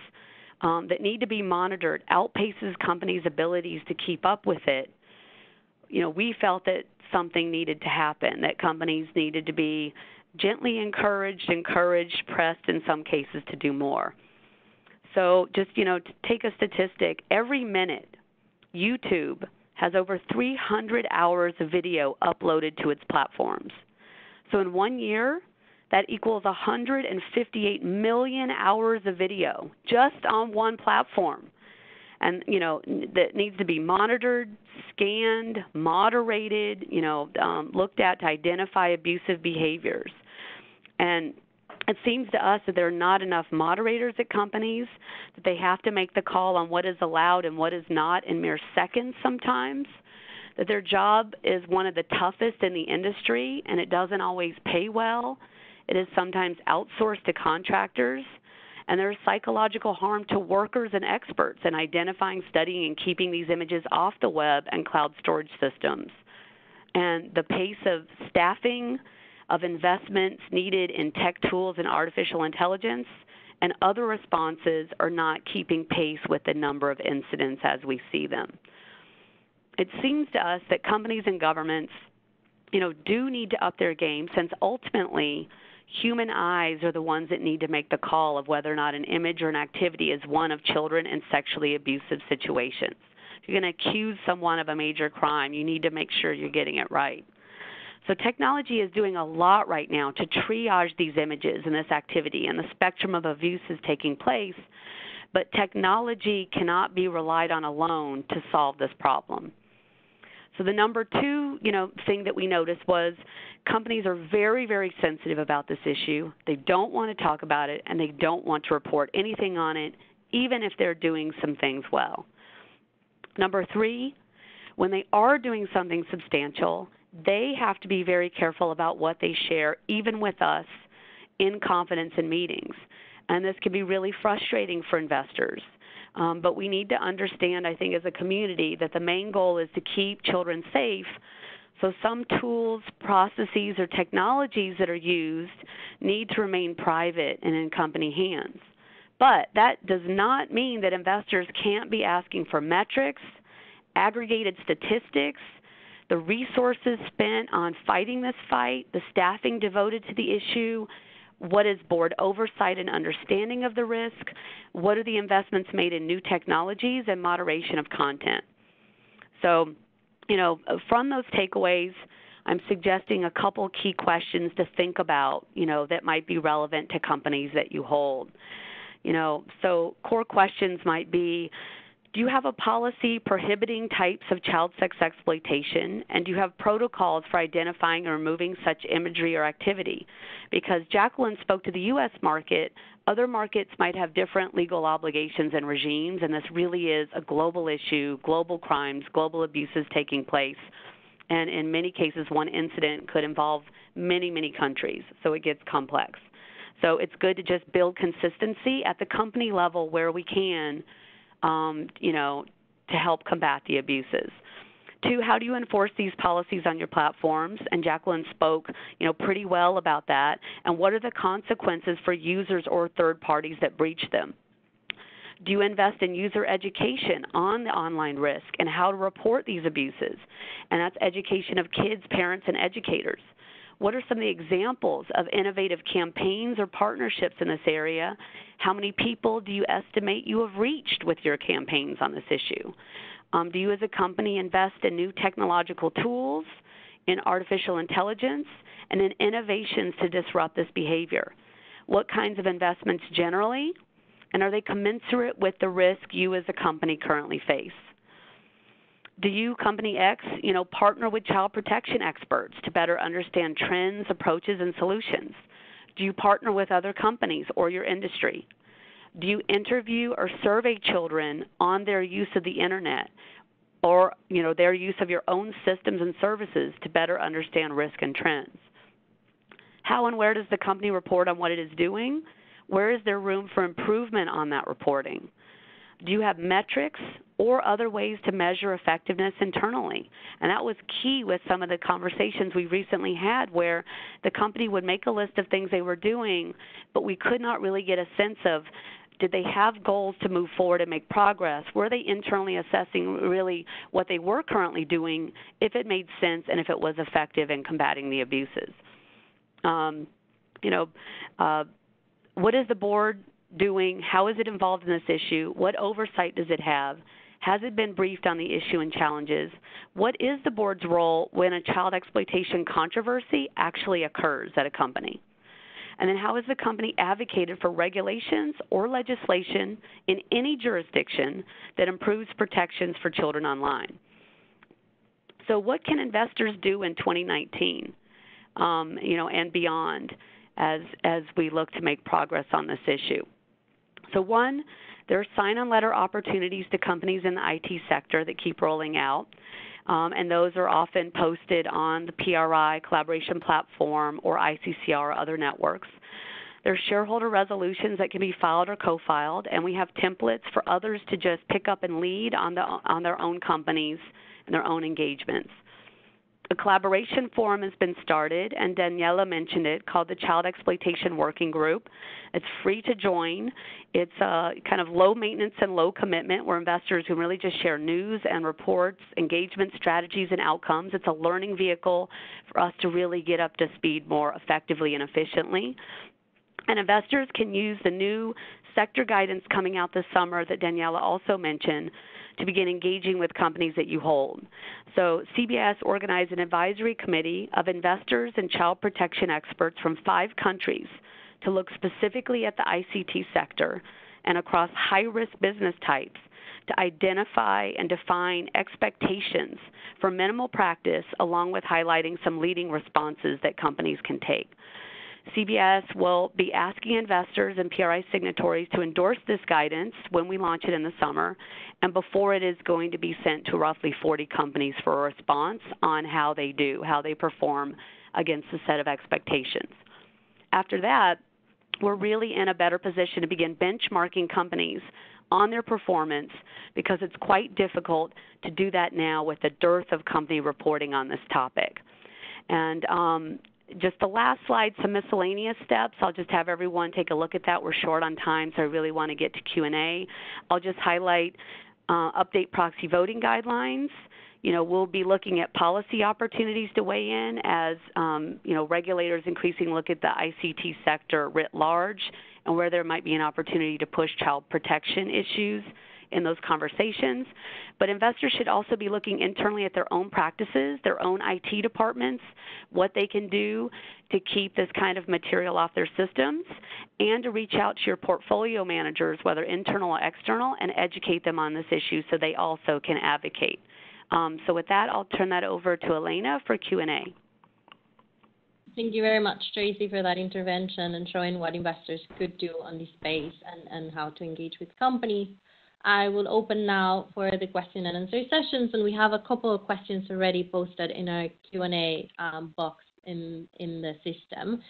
Um, that need to be monitored outpaces companies' abilities to keep up with it, you know, we felt that something needed to happen, that companies needed to be gently encouraged, encouraged, pressed in some cases to do more. So just, you know, to take a statistic, every minute YouTube has over three hundred hours of video uploaded to its platforms. So in one year, that equals one hundred fifty-eight million hours of video just on one platform. And, you know, that needs to be monitored, scanned, moderated, you know, um, looked at to identify abusive behaviors. And it seems to us that there are not enough moderators at companies, that they have to make the call on what is allowed and what is not in mere seconds sometimes, that their job is one of the toughest in the industry and it doesn't always pay well. It is sometimes outsourced to contractors, and there is psychological harm to workers and experts in identifying, studying, and keeping these images off the web and cloud storage systems. And the pace of staffing, of investments needed in tech tools and artificial intelligence, and other responses are not keeping pace with the number of incidents as we see them. It seems to us that companies and governments, you know, do need to up their game, since ultimately human eyes are the ones that need to make the call of whether or not an image or an activity is one of children in sexually abusive situations. If you're going to accuse someone of a major crime, you need to make sure you're getting it right. So technology is doing a lot right now to triage these images and this activity, and the spectrum of abuse is taking place, but technology cannot be relied on alone to solve this problem. So the number two, you know, thing that we noticed was companies are very, very sensitive about this issue. They don't want to talk about it, and they don't want to report anything on it, even if they're doing some things well. Number three, when they are doing something substantial, they have to be very careful about what they share, even with us, in confidence in meetings. And this can be really frustrating for investors. Um, but we need to understand, I think, as a community, that the main goal is to keep children safe. So some tools, processes, or technologies that are used need to remain private and in company hands. But that does not mean that investors can't be asking for metrics, aggregated statistics, the resources spent on fighting this fight, the staffing devoted to the issue, what is board oversight and understanding of the risk, what are the investments made in new technologies, and moderation of content. So, you know, from those takeaways, I'm suggesting a couple key questions to think about, you know, that might be relevant to companies that you hold. You know, so core questions might be, do you have a policy prohibiting types of child sex exploitation, and do you have protocols for identifying or removing such imagery or activity? Because Jacqueline spoke to the U S market, other markets might have different legal obligations and regimes, and this really is a global issue, global crimes, global abuses taking place, and in many cases one incident could involve many, many countries, so it gets complex. So it's good to just build consistency at the company level where we can, Um, you know, to help combat the abuses. Two, how do you enforce these policies on your platforms? And Jacqueline spoke, you know, pretty well about that. And what are the consequences for users or third parties that breach them? Do you invest in user education on the online risk and how to report these abuses? And that's education of kids, parents, and educators. What are some of the examples of innovative campaigns or partnerships in this area? How many people do you estimate you have reached with your campaigns on this issue? Um, do you as a company invest in new technological tools, in artificial intelligence, and in innovations to disrupt this behavior? What kinds of investments generally, and are they commensurate with the risk you as a company currently face? Do you, Company X, you know, partner with child protection experts to better understand trends, approaches, and solutions? Do you partner with other companies or your industry? Do you interview or survey children on their use of the internet or, you know, their use of your own systems and services to better understand risk and trends? How and where does the company report on what it is doing? Where is there room for improvement on that reporting? Do you have metrics or other ways to measure effectiveness internally? And that was key with some of the conversations we recently had where the company would make a list of things they were doing, but we could not really get a sense of, did they have goals to move forward and make progress? Were they internally assessing really what they were currently doing, if it made sense and if it was effective in combating the abuses? Um, you know, uh, what is the board doing? How is it involved in this issue? What oversight does it have? Has it been briefed on the issue and challenges? What is the board's role when a child exploitation controversy actually occurs at a company? And then how has the company advocated for regulations or legislation in any jurisdiction that improves protections for children online? So what can investors do in twenty nineteen, um, you know, and beyond as, as we look to make progress on this issue? So one, there are sign-on letter opportunities to companies in the I T sector that keep rolling out, um, and those are often posted on the P R I collaboration platform or I C C R or other networks. There are shareholder resolutions that can be filed or co-filed, and we have templates for others to just pick up and lead on, the, on their own companies and their own engagements. A collaboration forum has been started, and Daniela mentioned it, called the Child Exploitation Working Group. It's free to join. It's a kind of low maintenance and low commitment where investors who really just share news and reports, engagement strategies and outcomes. It's a learning vehicle for us to really get up to speed more effectively and efficiently. And investors can use the new sector guidance coming out this summer that Daniela also mentioned to begin engaging with companies that you hold. So C B I S organized an advisory committee of investors and child protection experts from five countries to look specifically at the I C T sector and across high-risk business types to identify and define expectations for minimal practice, along with highlighting some leading responses that companies can take. C B I S will be asking investors and P R I signatories to endorse this guidance when we launch it in the summer and before it is going to be sent to roughly forty companies for a response on how they do, how they perform against the set of expectations. After that, we're really in a better position to begin benchmarking companies on their performance, because it's quite difficult to do that now with the dearth of company reporting on this topic. And um, just the last slide, some miscellaneous steps. I'll just have everyone take a look at that. We're short on time, so I really want to get to Q and A. I'll just highlight uh, update proxy voting guidelines. You know, we'll be looking at policy opportunities to weigh in as, um, you know, regulators increasingly look at the I C T sector writ large and where there might be an opportunity to push child protection issues in those conversations. But investors should also be looking internally at their own practices, their own I T departments, what they can do to keep this kind of material off their systems, and to reach out to your portfolio managers, whether internal or external, and educate them on this issue so they also can advocate. Um, so with that, I'll turn that over to Elena for Q and A. Thank you very much, Tracey, for that intervention and showing what investors could do on this space and, and how to engage with companies. I will open now for the question and answer sessions, and we have a couple of questions already posted in our Q and A um, box in, in the system.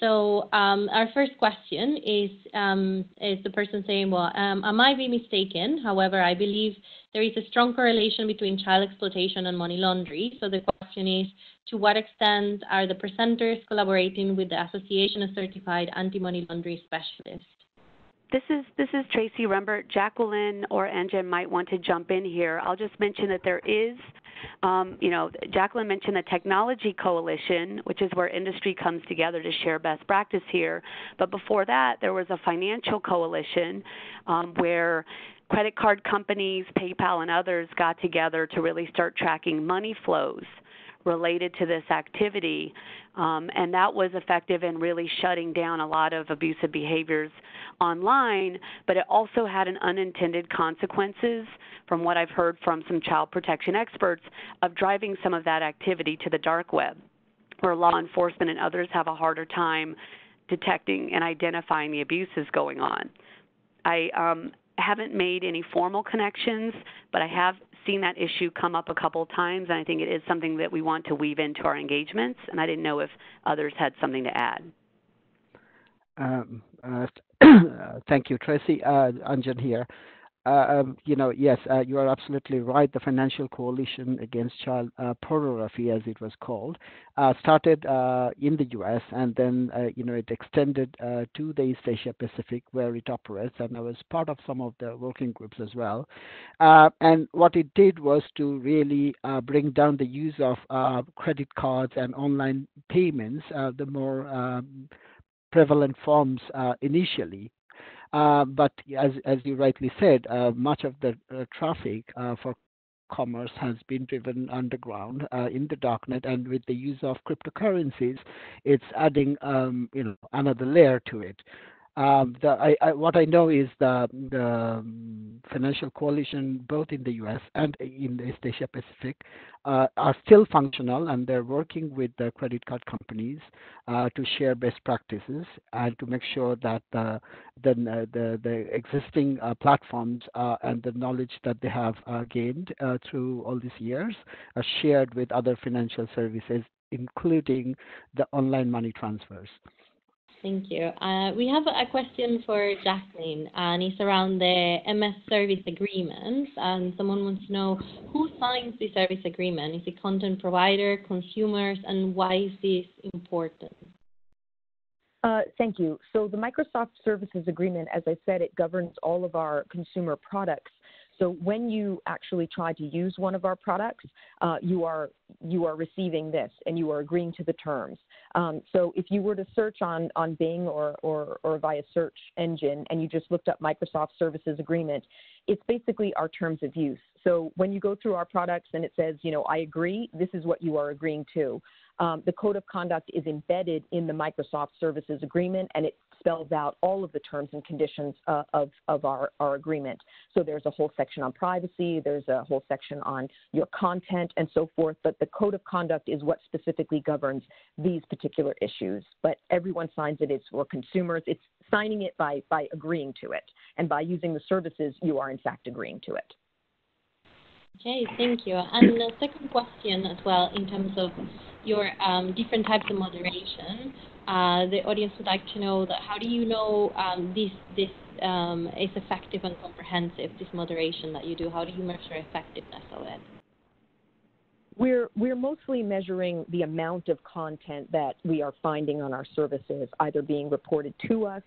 So um, our first question is, um, is the person saying, well, um, I might be mistaken. However, I believe there is a strong correlation between child exploitation and money laundering. So the question is, to what extent are the presenters collaborating with the Association of Certified Anti-Money Laundering Specialists? This is, this is Tracey Rembert. Jacqueline or Anjan might want to jump in here. I'll just mention that there is, um, you know, Jacqueline mentioned the Technology Coalition, which is where industry comes together to share best practice here. But before that, there was a Financial Coalition um, where credit card companies, PayPal, and others got together to really start tracking money flows related to this activity, um, and that was effective in really shutting down a lot of abusive behaviors online, but it also had an unintended consequences, from what I've heard from some child protection experts, of driving some of that activity to the dark web, where law enforcement and others have a harder time detecting and identifying the abuses going on. I um, haven't made any formal connections, but I have seen that issue come up a couple of times, and I think it is something that we want to weave into our engagements, and I didn't know if others had something to add. Um, uh, thank you, Tracey. Uh, Anjan here. Uh, um, you know, yes, uh, you are absolutely right. The Financial Coalition Against Child uh, Pornography, as it was called, uh, started uh, in the U S and then, uh, you know, it extended uh, to the East Asia Pacific, where it operates, and I was part of some of the working groups as well. Uh, and what it did was to really uh, bring down the use of uh, credit cards and online payments, uh, the more um, prevalent forms uh, initially. Uh, but as, as you rightly said, uh, much of the uh, traffic uh, for commerce has been driven underground uh, in the darknet, and with the use of cryptocurrencies, it's adding um, you know, another layer to it. Um, the, I, I, what I know is the, the Financial Coalition, both in the U S and in the East Asia Pacific, uh, are still functional, and they're working with the credit card companies uh, to share best practices and to make sure that uh, the, the, the existing uh, platforms uh, and the knowledge that they have uh, gained uh, through all these years are shared with other financial services, including the online money transfers. Thank you. Uh, we have a question for Jacqueline, and it's around the M S service agreements. And someone wants to know, who signs the service agreement? Is it content provider, consumers, and why is this important? Uh, thank you. So the Microsoft Services Agreement, as I said, it governs all of our consumer products. So when you actually try to use one of our products, uh, you are you are receiving this, and you are agreeing to the terms. Um, so if you were to search on on Bing or, or or via search engine, and you just looked up Microsoft Services Agreement, it's basically our terms of use. So when you go through our products and it says, you know, I agree, this is what you are agreeing to. Um, the code of conduct is embedded in the Microsoft Services Agreement, and it spells out all of the terms and conditions uh, of, of our, our agreement. So there's a whole section on privacy, there's a whole section on your content and so forth, but the code of conduct is what specifically governs these particular issues. But everyone signs it. It's for consumers. It's signing it by, by agreeing to it, and by using the services, you are in fact agreeing to it. Okay, thank you. And the second question as well, in terms of your um, different types of moderation, uh, the audience would like to know that how do you know um, this this um, is effective and comprehensive, this moderation that you do? How do you measure effectiveness of it? We're, we're mostly measuring the amount of content that we are finding on our services, either being reported to us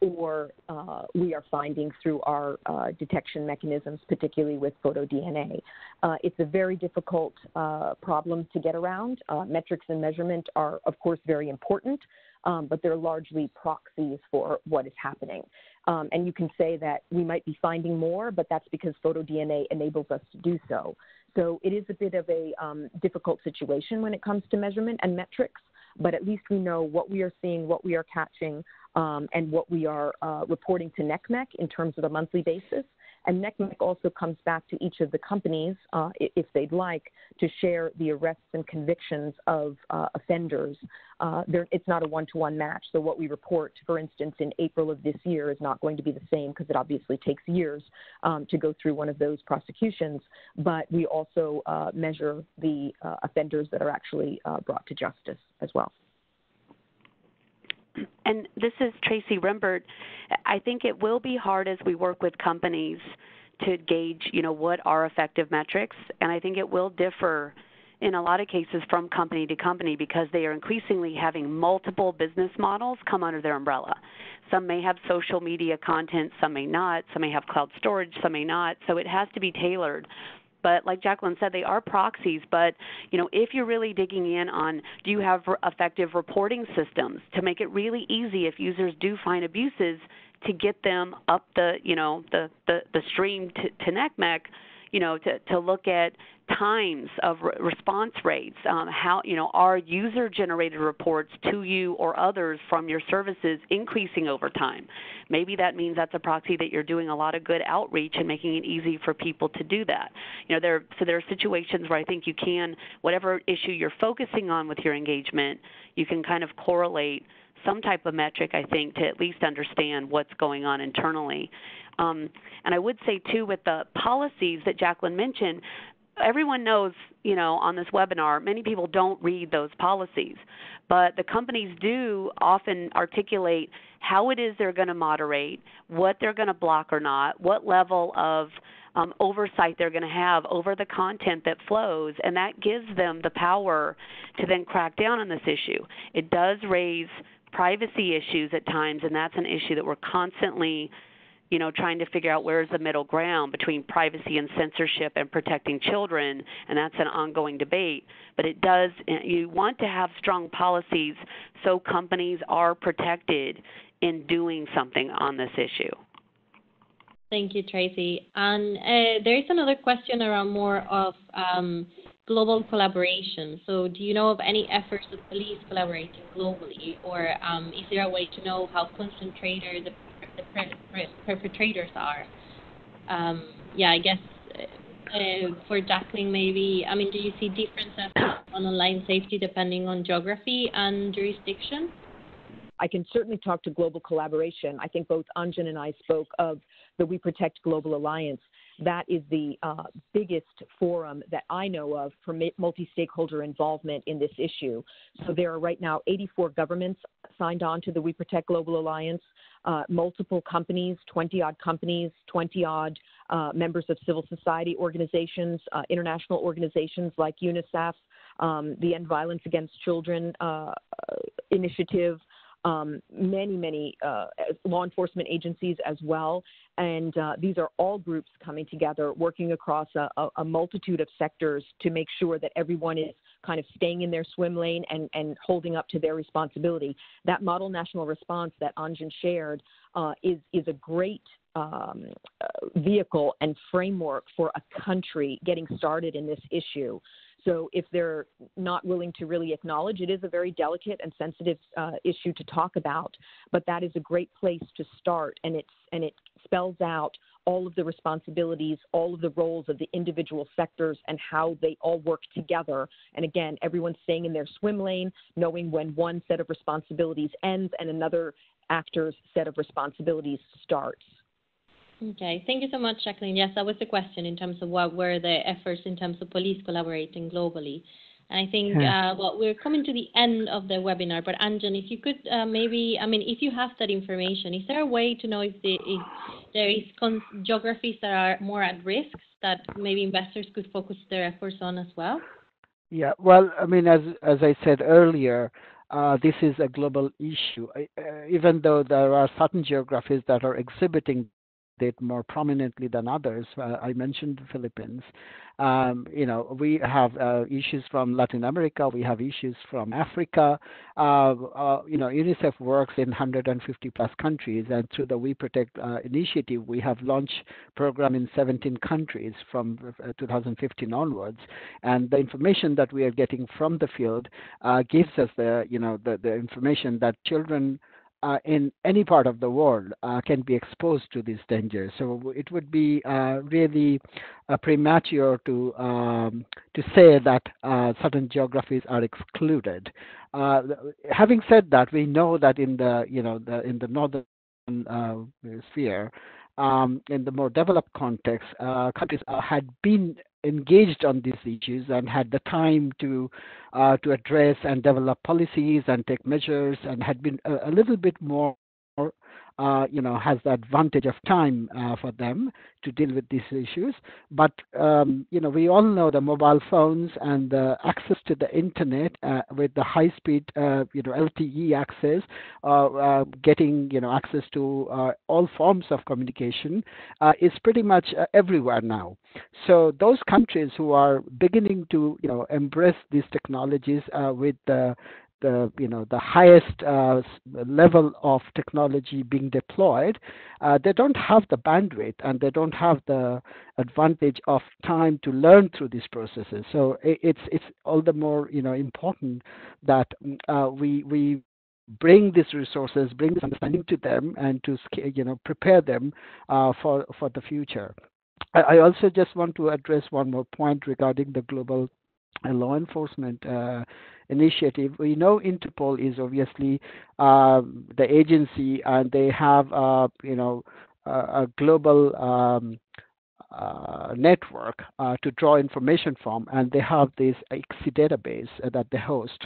or uh, we are finding through our uh, detection mechanisms, particularly with PhotoDNA. Uh, it's a very difficult uh, problem to get around. Uh, metrics and measurement are, of course, very important, um, but they're largely proxies for what is happening. Um, and you can say that we might be finding more, but that's because PhotoDNA enables us to do so. So it is a bit of a um, difficult situation when it comes to measurement and metrics, but at least we know what we are seeing, what we are catching, Um, and what we are uh, reporting to N E C M E C in terms of a monthly basis. And N E C M E C also comes back to each of the companies, uh, if they'd like, to share the arrests and convictions of uh, offenders. Uh, it's not a one-to-one match, so what we report, for instance, in April of this year is not going to be the same because it obviously takes years um, to go through one of those prosecutions, but we also uh, measure the uh, offenders that are actually uh, brought to justice as well. And this is Tracey Rembert. I think it will be hard as we work with companies to gauge, you know, what are effective metrics. And I think it will differ in a lot of cases from company to company because they are increasingly having multiple business models come under their umbrella. Some may have social media content, some may not. Some may have cloud storage, some may not. So it has to be tailored. But like Jacqueline said, they are proxies. But, you know, if you're really digging in on do you have effective reporting systems to make it really easy if users do find abuses to get them up the, you know, the, the, the stream to, to N E C M E C, you know, to, to look at times of re response rates, um, how, you know, are user-generated reports to you or others from your services increasing over time? Maybe that means that's a proxy that you're doing a lot of good outreach and making it easy for people to do that. You know, there, so there are situations where I think you can, whatever issue you're focusing on with your engagement, you can kind of correlate some type of metric, I think, to at least understand what's going on internally. Um, and I would say, too, with the policies that Jacqueline mentioned, everyone knows, you know, on this webinar, many people don't read those policies. But the companies do often articulate how it is they're going to moderate, what they're going to block or not, what level of um, oversight they're going to have over the content that flows, and that gives them the power to then crack down on this issue. It does raise privacy issues at times, and that's an issue that we're constantly, you know, trying to figure out where's the middle ground between privacy and censorship and protecting children, and that's an ongoing debate. But it does, you want to have strong policies so companies are protected in doing something on this issue. Thank you, Tracey. And uh, there is another question around more of um, global collaboration. So do you know of any efforts of police collaborating globally, or um, is there a way to know how concentrated the the perpetrators are? Um, yeah, I guess uh, for Jacqueline, maybe, I mean, do you see differences on online safety depending on geography and jurisdiction? I can certainly talk to global collaboration. I think both Anjan and I spoke of the We Protect Global Alliance. That is the uh, biggest forum that I know of for multi-stakeholder involvement in this issue. So there are right now eighty-four governments signed on to the We Protect Global Alliance, uh, multiple companies, twenty-odd companies, twenty-odd uh, members of civil society organizations, uh, international organizations like UNICEF, um, the End Violence Against Children uh, Initiative, Um, many, many uh, law enforcement agencies as well. And uh, these are all groups coming together, working across a, a multitude of sectors to make sure that everyone is kind of staying in their swim lane and, and holding up to their responsibility. That model national response that Anjan shared uh, is, is a great Um, vehicle and framework for a country getting started in this issue. So if they're not willing to really acknowledge, it is a very delicate and sensitive uh, issue to talk about, but that is a great place to start, and it's, and it spells out all of the responsibilities, all of the roles of the individual sectors and how they all work together. And again, everyone's staying in their swim lane, knowing when one set of responsibilities ends and another actor's set of responsibilities starts. Okay, thank you so much, Jacqueline. Yes, that was the question in terms of what were the efforts in terms of police collaborating globally. And I think, uh, well, we're coming to the end of the webinar, but Anjan, if you could uh, maybe, I mean, if you have that information, is there a way to know if, the, if there is con geographies that are more at risk that maybe investors could focus their efforts on as well? Yeah, well, I mean, as, as I said earlier, uh, this is a global issue. I, uh, even though there are certain geographies that are exhibiting it more prominently than others. Uh, I mentioned the Philippines. Um, you know, we have uh, issues from Latin America. We have issues from Africa. Uh, uh, you know, UNICEF works in one hundred fifty plus countries, and through the We Protect uh, initiative, we have launched program in seventeen countries from uh, two thousand fifteen onwards. And the information that we are getting from the field uh, gives us the, you know, the, the information that children Uh, in any part of the world uh, can be exposed to these dangers. So it would be uh, really uh, premature to um, to say that uh, certain geographies are excluded. Uh, having said that, we know that in the you know the in the northern uh, sphere, um, in the more developed context, uh, countries had been engaged on these issues and had the time to uh, to address and develop policies and take measures, and had been a, a little bit more, uh, you know, has the advantage of time uh, for them to deal with these issues. But um, you know, we all know the mobile phones and the access to the internet uh, with the high-speed, uh, you know, L T E access, uh, uh, getting you know access to uh, all forms of communication uh, is pretty much uh, everywhere now. So those countries who are beginning to you know embrace these technologies uh, with the the you know the highest uh, level of technology being deployed, uh, they don't have the bandwidth and they don't have the advantage of time to learn through these processes. So it's it's all the more you know important that uh, we we bring these resources, bring this understanding to them, and to you know prepare them uh, for for the future. I also just want to address one more point regarding the global law enforcement uh, initiative. We know Interpol is obviously uh, the agency, and they have uh, you know a, a global um, uh, network uh, to draw information from, and they have this I C C database that they host.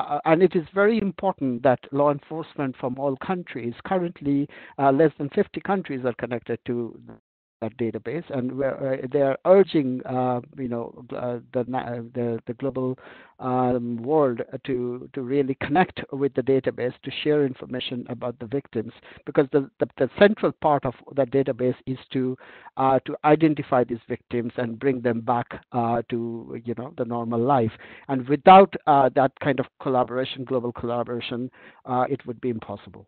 Uh, and it is very important that law enforcement from all countries, currently uh, less than fifty countries are connected to that database, and where uh, they are urging, uh, you know, uh, the, the the global um, world to to really connect with the database to share information about the victims, because the the, the central part of the database is to uh, to identify these victims and bring them back uh, to you know the normal life. And without uh, that kind of collaboration, global collaboration, uh, it would be impossible.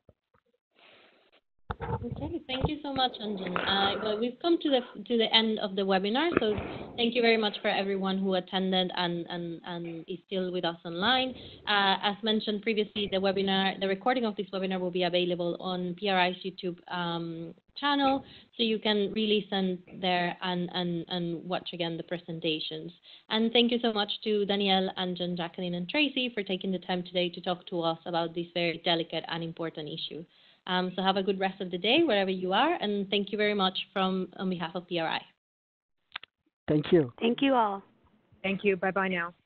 Okay, thank you so much, Anjan. Uh, well, we've come to the to the end of the webinar, so thank you very much for everyone who attended and and, and is still with us online. Uh, as mentioned previously, the webinar, the recording of this webinar will be available on P R I's YouTube um, channel, so you can really send there and, and, and watch again the presentations. And thank you so much to Danielle, Anjan, Jacqueline, and Tracey for taking the time today to talk to us about this very delicate and important issue. Um, so have a good rest of the day, wherever you are, and thank you very much from on behalf of P R I. Thank you. Thank you all. Thank you. Bye-bye now.